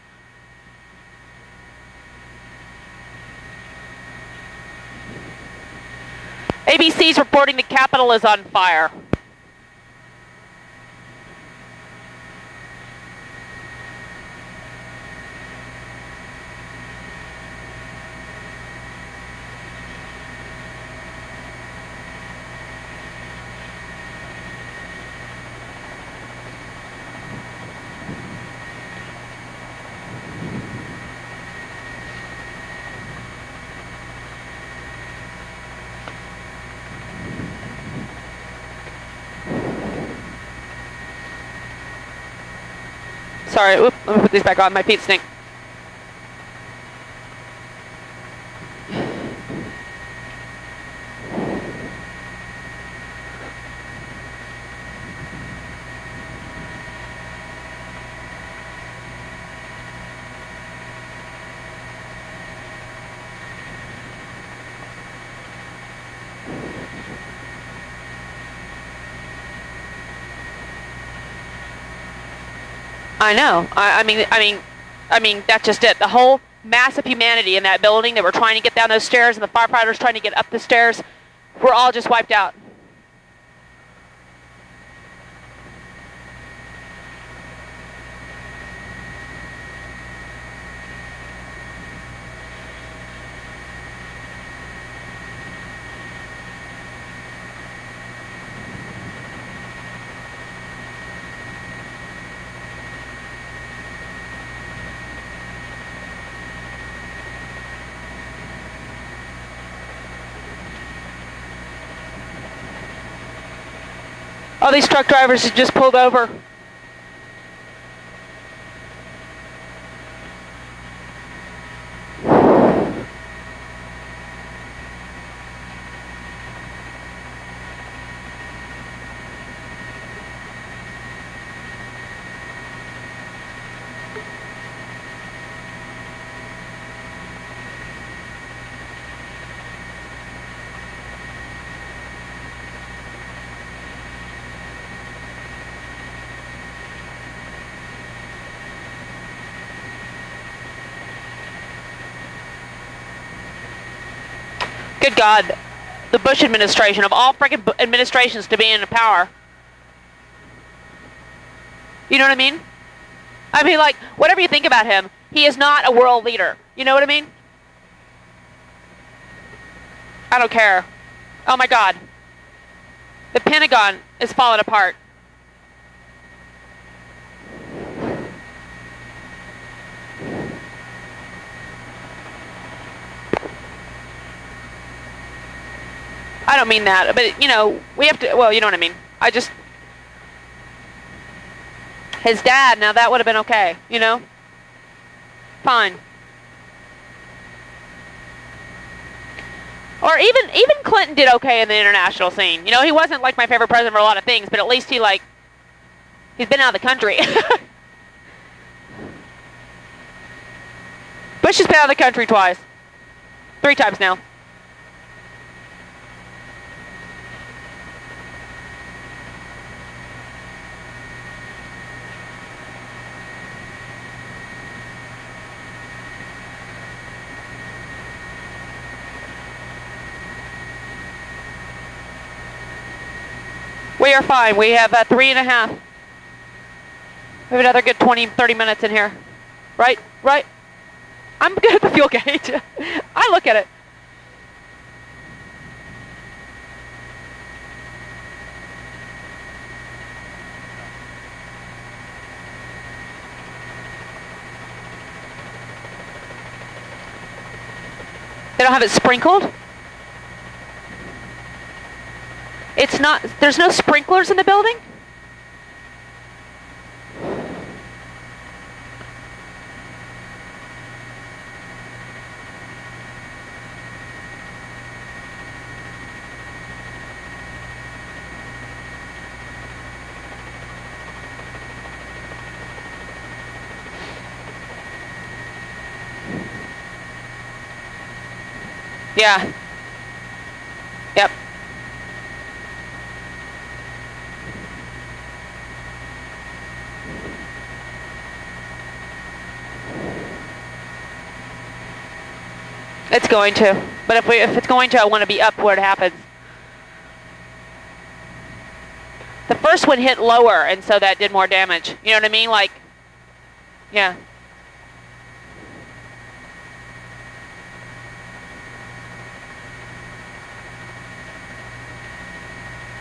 ABC's reporting the Capitol is on fire. Sorry, let me put these back on, my feet stink. I know. I mean, that's just it. The whole mass of humanity in that building that were trying to get down those stairs and the firefighters trying to get up the stairs, we're all just wiped out. All these truck drivers have just pulled over. Good God, the Bush administration, of all frickin' administrations to be in power. You know what I mean? I mean, like, whatever you think about him, he is not a world leader. You know what I mean? I don't care. Oh my God. The Pentagon is falling apart. I don't mean that, but, you know, we have to, well, you know what I mean. I just, his dad, now that would have been okay, you know? Fine. Or even Clinton did okay in the international scene. You know, he wasn't like my favorite president for a lot of things, but at least he, like, he's been out of the country. Bush has been out of the country twice. 3 times now. We are fine. We have 3.5. We have another good 20, 30 minutes in here. Right, right. I'm good at the fuel gauge. I look at it. They don't have it sprinkled? It's not, there's no sprinklers in the building? Yeah. Yep. It's going to. But if it's going to, I want to be up where it happens. The first one hit lower, and so that did more damage. You know what I mean? Like, yeah.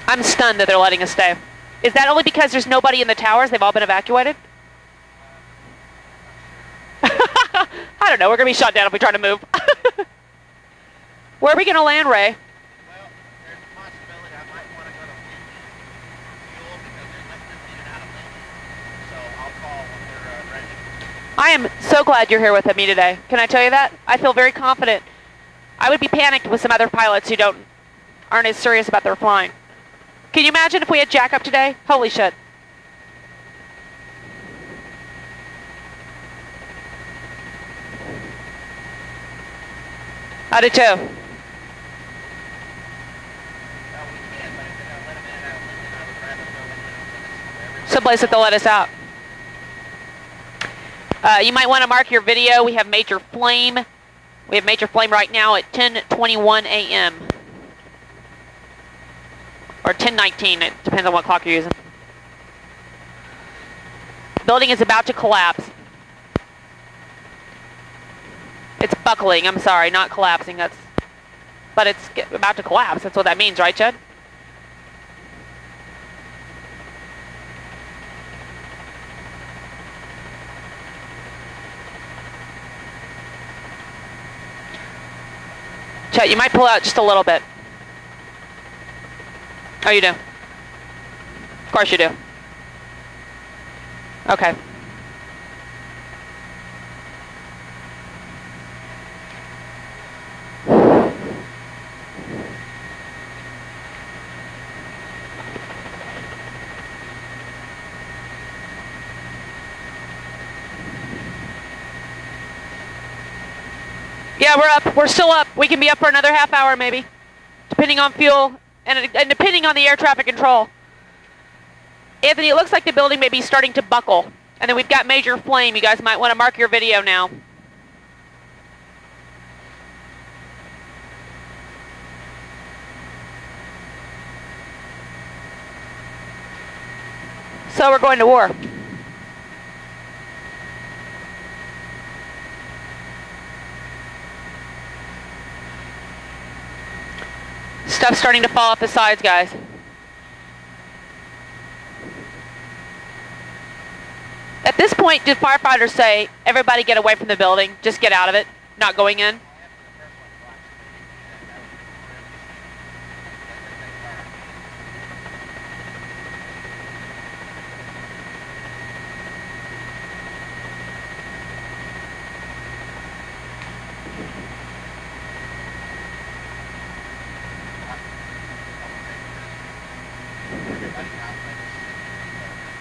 I'm stunned that they're letting us stay. Is that only because there's nobody in the towers? They've all been evacuated? I don't know. We're going to be shot down if we try to move. Where are we going to land, Ray? Well, there's a possibility I might want to go to fuel because they're letting us in and out of land. So I'll call when they're ready. I am so glad you're here with me today. Can I tell you that? I feel very confident. I would be panicked with some other pilots who aren't as serious about their flying. Can you imagine if we had jack up today? Holy shit. I did too. No, we can, but if they're gonna let them in and out, I would rather go in and out. Someplace that they'll let us out. You might want to mark your video. We have major flame. We have major flame right now at 10:21 a.m. or 10:19, it depends on what clock you're using. The building is about to collapse. It's buckling, I'm sorry, not collapsing, that's, but it's about to collapse, that's what that means, right, Chad? Chad, you might pull out just a little bit. Oh, you do? Of course you do. Okay. Yeah, we're up. We're still up. We can be up for another half hour maybe, depending on fuel. And depending on the air traffic control. Anthony, it looks like the building may be starting to buckle. And then we've got major flame. You guys might want to mark your video now. So we're going to war. Stuff's starting to fall off the sides, guys. At this point, did firefighters say, everybody get away from the building, just get out of it, not going in?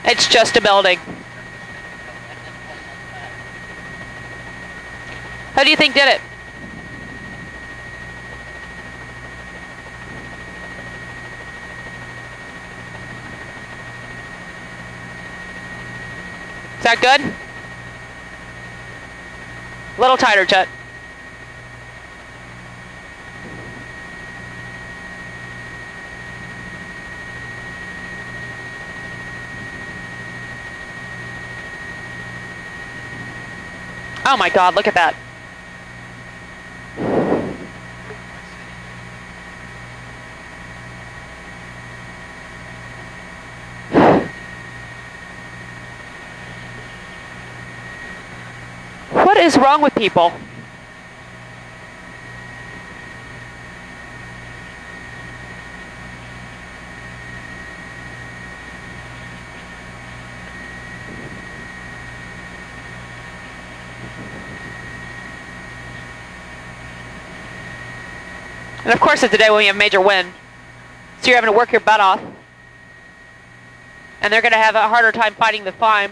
It's just a building. Who do you think did it? Is that good? A little tighter, Chet. Oh my God, look at that. What is wrong with people? And of course it's the day when we have a major win. So you're having to work your butt off. And they're gonna have a harder time fighting the climb.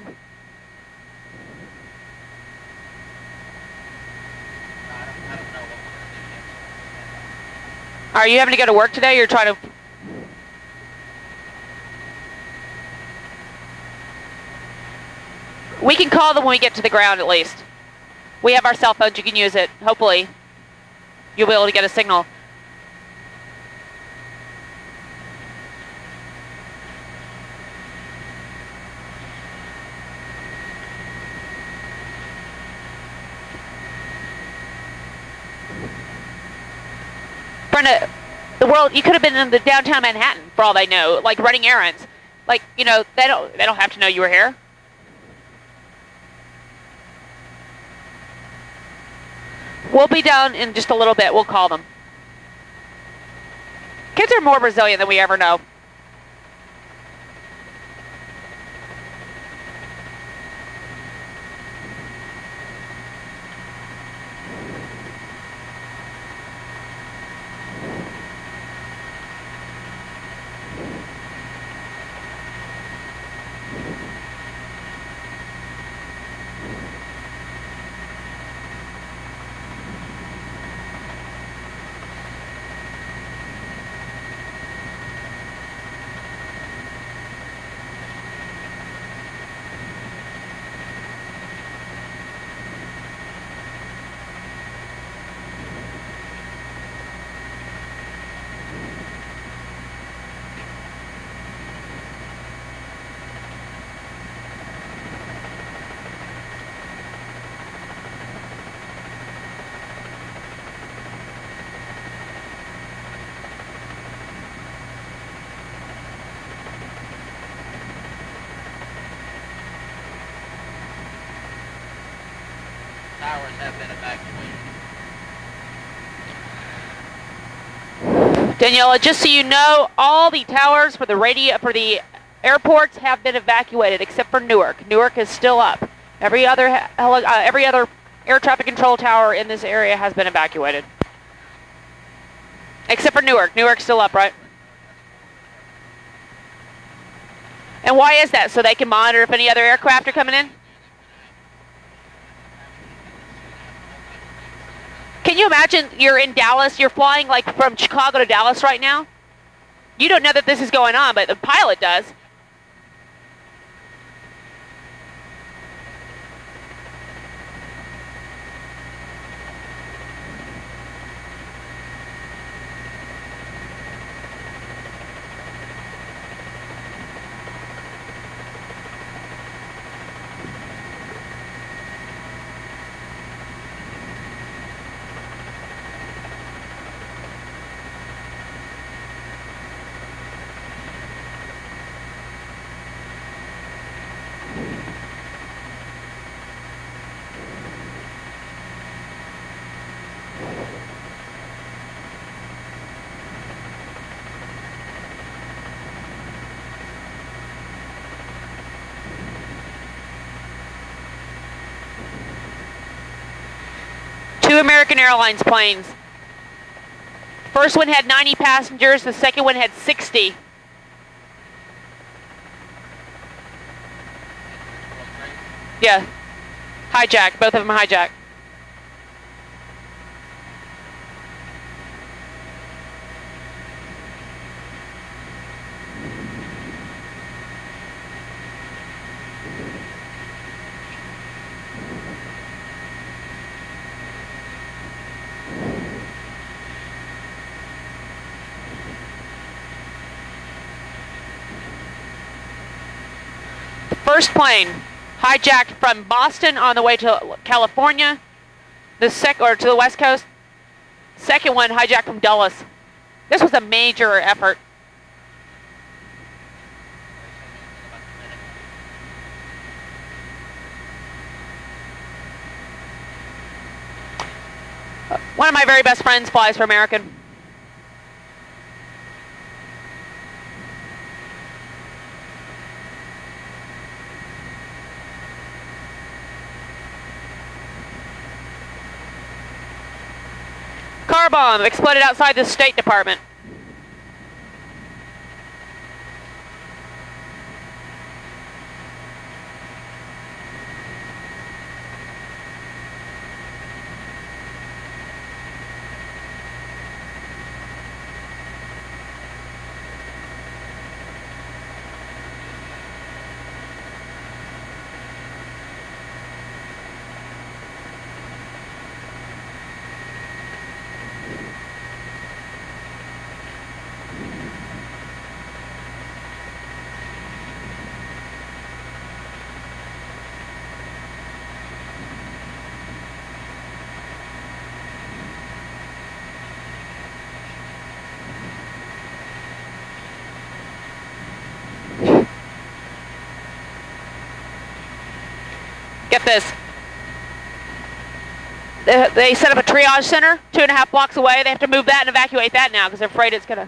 Are you having to go to work today? You're trying to... We can call them when we get to the ground at least. We have our cell phones, you can use it. Hopefully you'll be able to get a signal. Brenda, the world, you could have been in the downtown Manhattan for all they know, like running errands. Like, you know, they don't have to know you were here. We'll be down in just a little bit. We'll call them. Kids are more resilient than we ever know. Daniela, just so you know, all the towers for the airports have been evacuated except for Newark. Newark is still up. Every other air traffic control tower in this area has been evacuated, except for Newark. Newark's still up, right? And why is that? So they can monitor if any other aircraft are coming in? Can you imagine you're in Dallas, you're flying like from Chicago to Dallas right now? You don't know that this is going on, but the pilot does. American Airlines planes. First one had 90 passengers, the second one had 60. Yeah, hijacked, both of them hijacked. First plane hijacked from Boston on the way to California, or to the West Coast. Second one hijacked from Dulles. This was a major effort. One of my very best friends flies for American. Car bomb exploded outside the State Department. Get this. They set up a triage center 2.5 blocks away. They have to move that and evacuate that now because they're afraid it's gonna.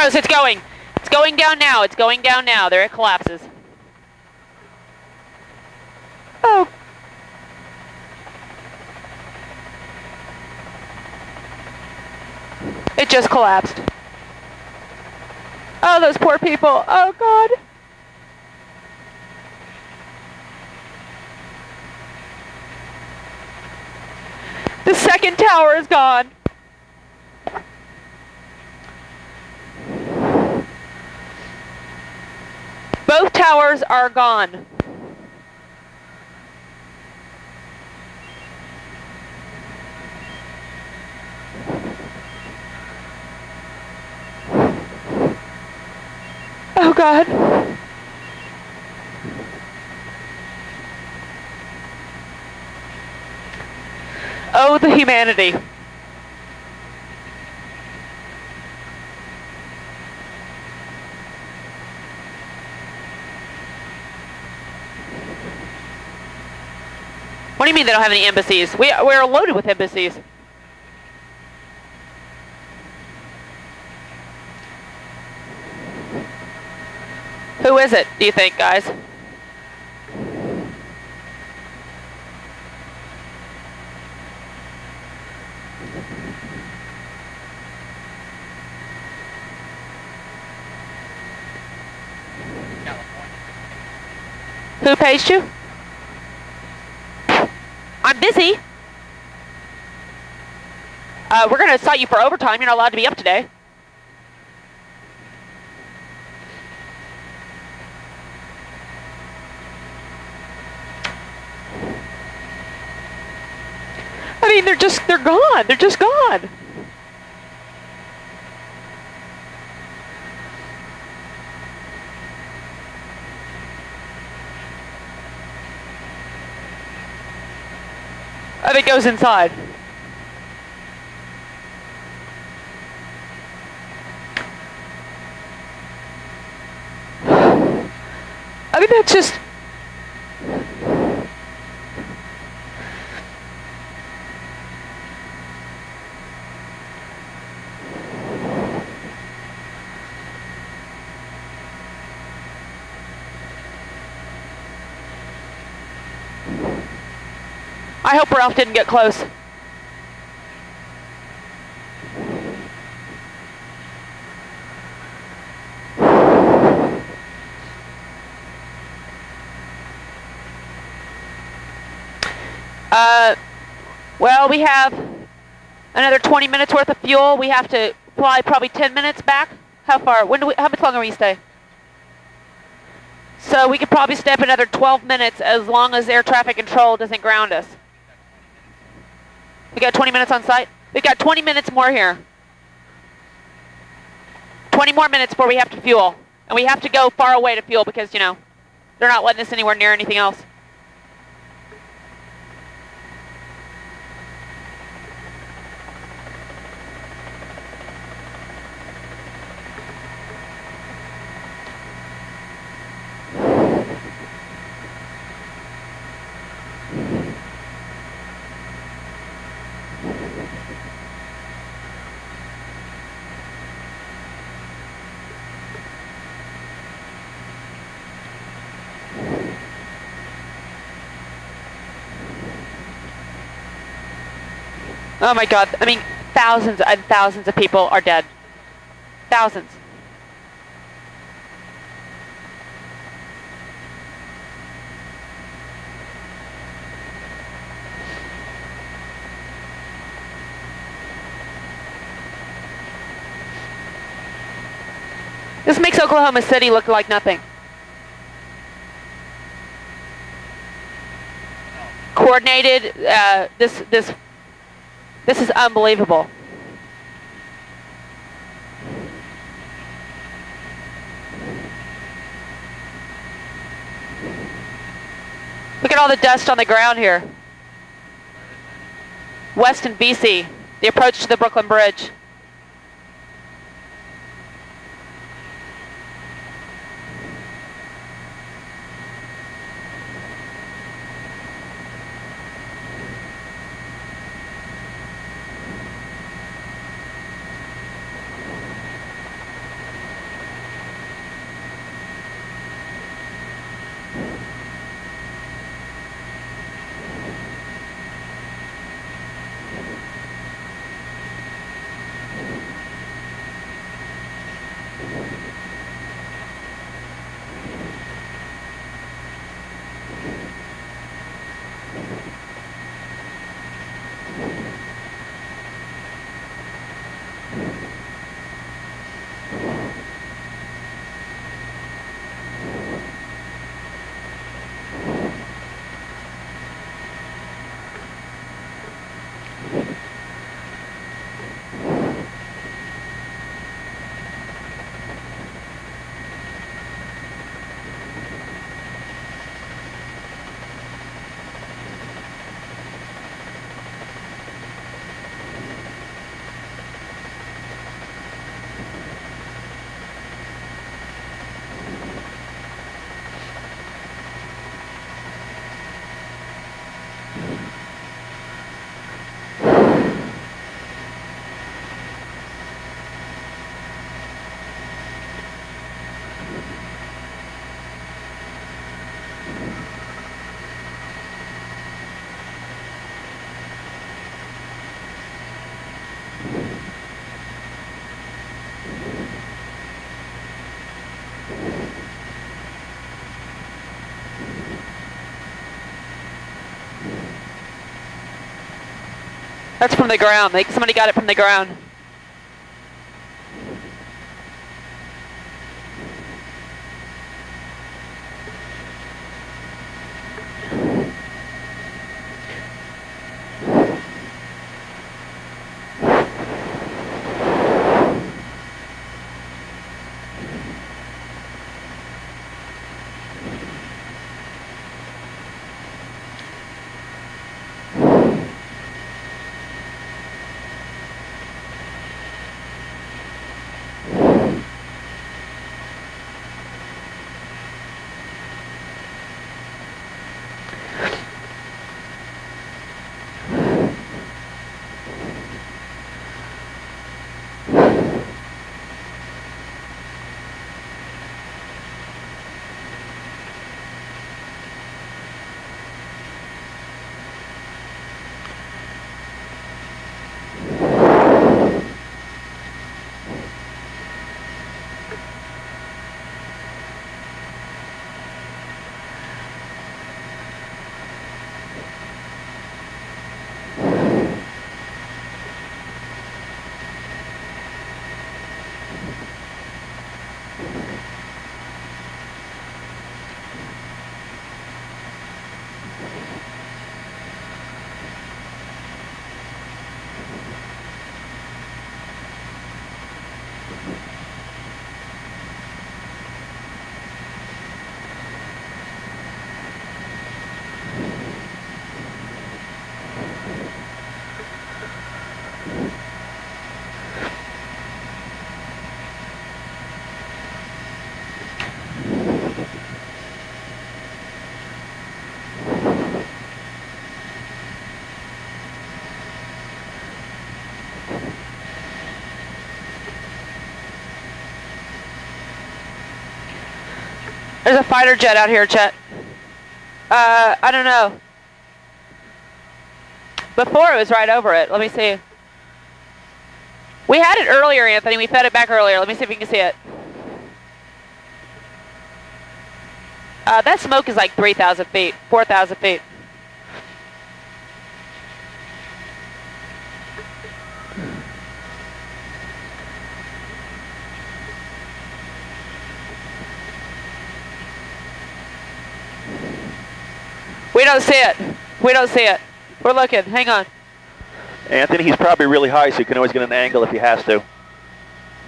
It's going. It's going down now. It's going down now. There it collapses. Oh. It just collapsed. Oh, those poor people. Oh, God. The second tower is gone. Both towers are gone. Oh, God. Oh, the humanity. What do you mean they don't have any embassies? We're loaded with embassies. Who is it, do you think, guys? California. Who paged you? I'm busy. We're going to cite you for overtime. You're not allowed to be up today. I mean, they're gone. They're just gone. If it goes inside. I mean, that's just... I hope Ralph didn't get close. Well, we have another 20 minutes worth of fuel. We have to fly probably 10 minutes back. How far? How much longer will you stay? So we could probably stay up another 12 minutes as long as air traffic control doesn't ground us. We got 20 minutes on site? We've got 20 minutes more here. 20 more minutes before we have to fuel. And we have to go far away to fuel because, you know, they're not letting us anywhere near anything else. Oh my God, I mean, thousands and thousands of people are dead. Thousands. This makes Oklahoma City look like nothing. Coordinated, this is unbelievable. Look at all the dust on the ground here. Weston, BC, the approach to the Brooklyn Bridge. That's from the ground, like somebody got it from the ground. There's a fighter jet out here, Chet. I don't know. Before it was right over it. Let me see. We had it earlier, Anthony. We fed it back earlier. Let me see if we can see it. That smoke is like 3,000 feet, 4,000 feet. We don't see it. We don't see it. We're looking. Hang on. Anthony, he's probably really high, so he can always get an angle if he has to.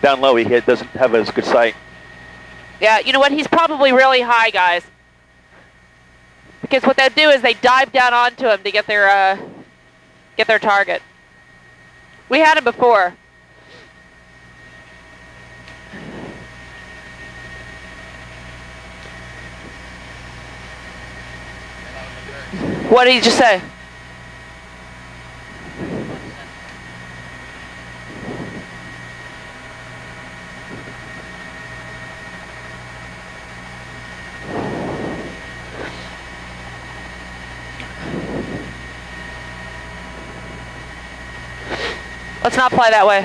Down low, he doesn't have as good sight. Yeah, you know what? He's probably really high, guys. Because what they do is they dive down onto him to get their target. We had him before. What did he just say? Let's not fly that way.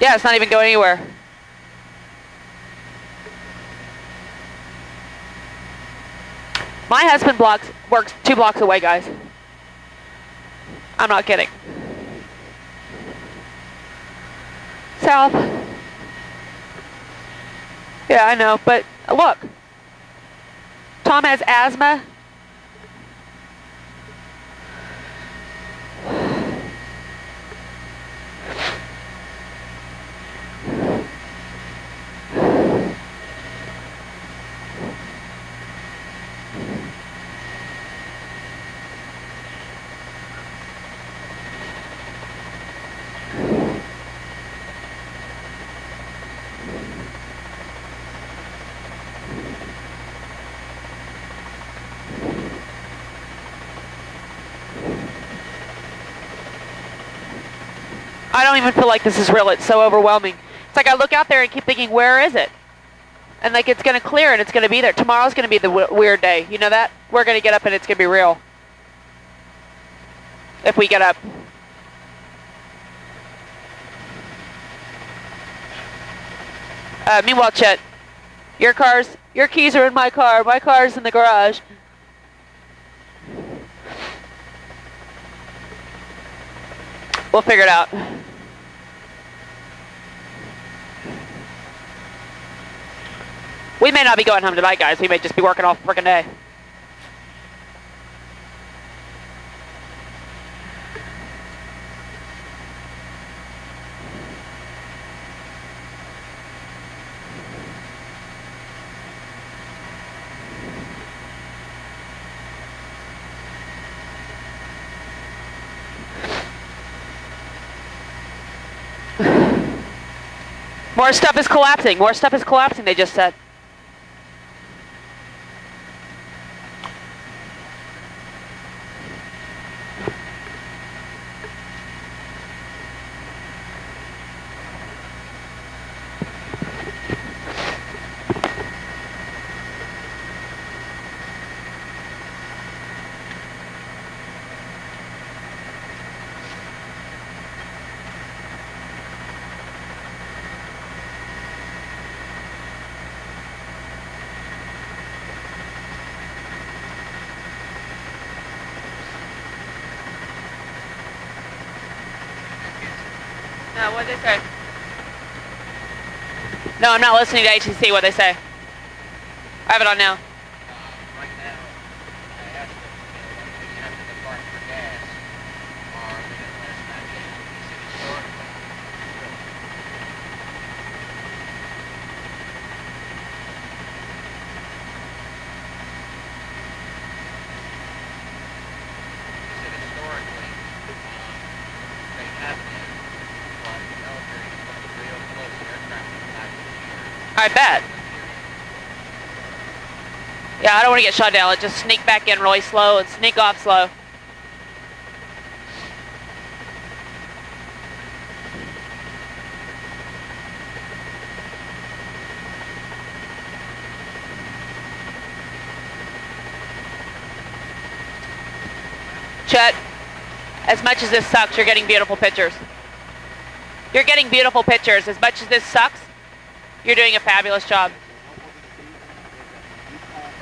Yeah, it's not even going anywhere. My husband works 2 blocks away, guys. I'm not kidding. South. Yeah, I know, but look. Tom has asthma. I don't even feel like this is real. It's so overwhelming. It's like I look out there and keep thinking, where is it? And like it's going to clear and it's going to be there. Tomorrow's going to be the weird day. You know that? We're going to get up and it's going to be real. If we get up. Meanwhile, Chet, your keys are in my car. My car's in the garage. We'll figure it out. We may not be going home tonight, guys. We may just be working all frickin' day. More stuff is collapsing. More stuff is collapsing, they just said. What did they say? No, I'm not listening to ATC. What they say? I have it on now. Right now, I asked them if you have to depart for gas or within the last 9 days. He said historically. They have been. I bet. Yeah, I don't want to get shot down. Let's just sneak back in really slow and sneak off slow. Chet, as much as this sucks, you're getting beautiful pictures. You're getting beautiful pictures. As much as this sucks, you're doing a fabulous job.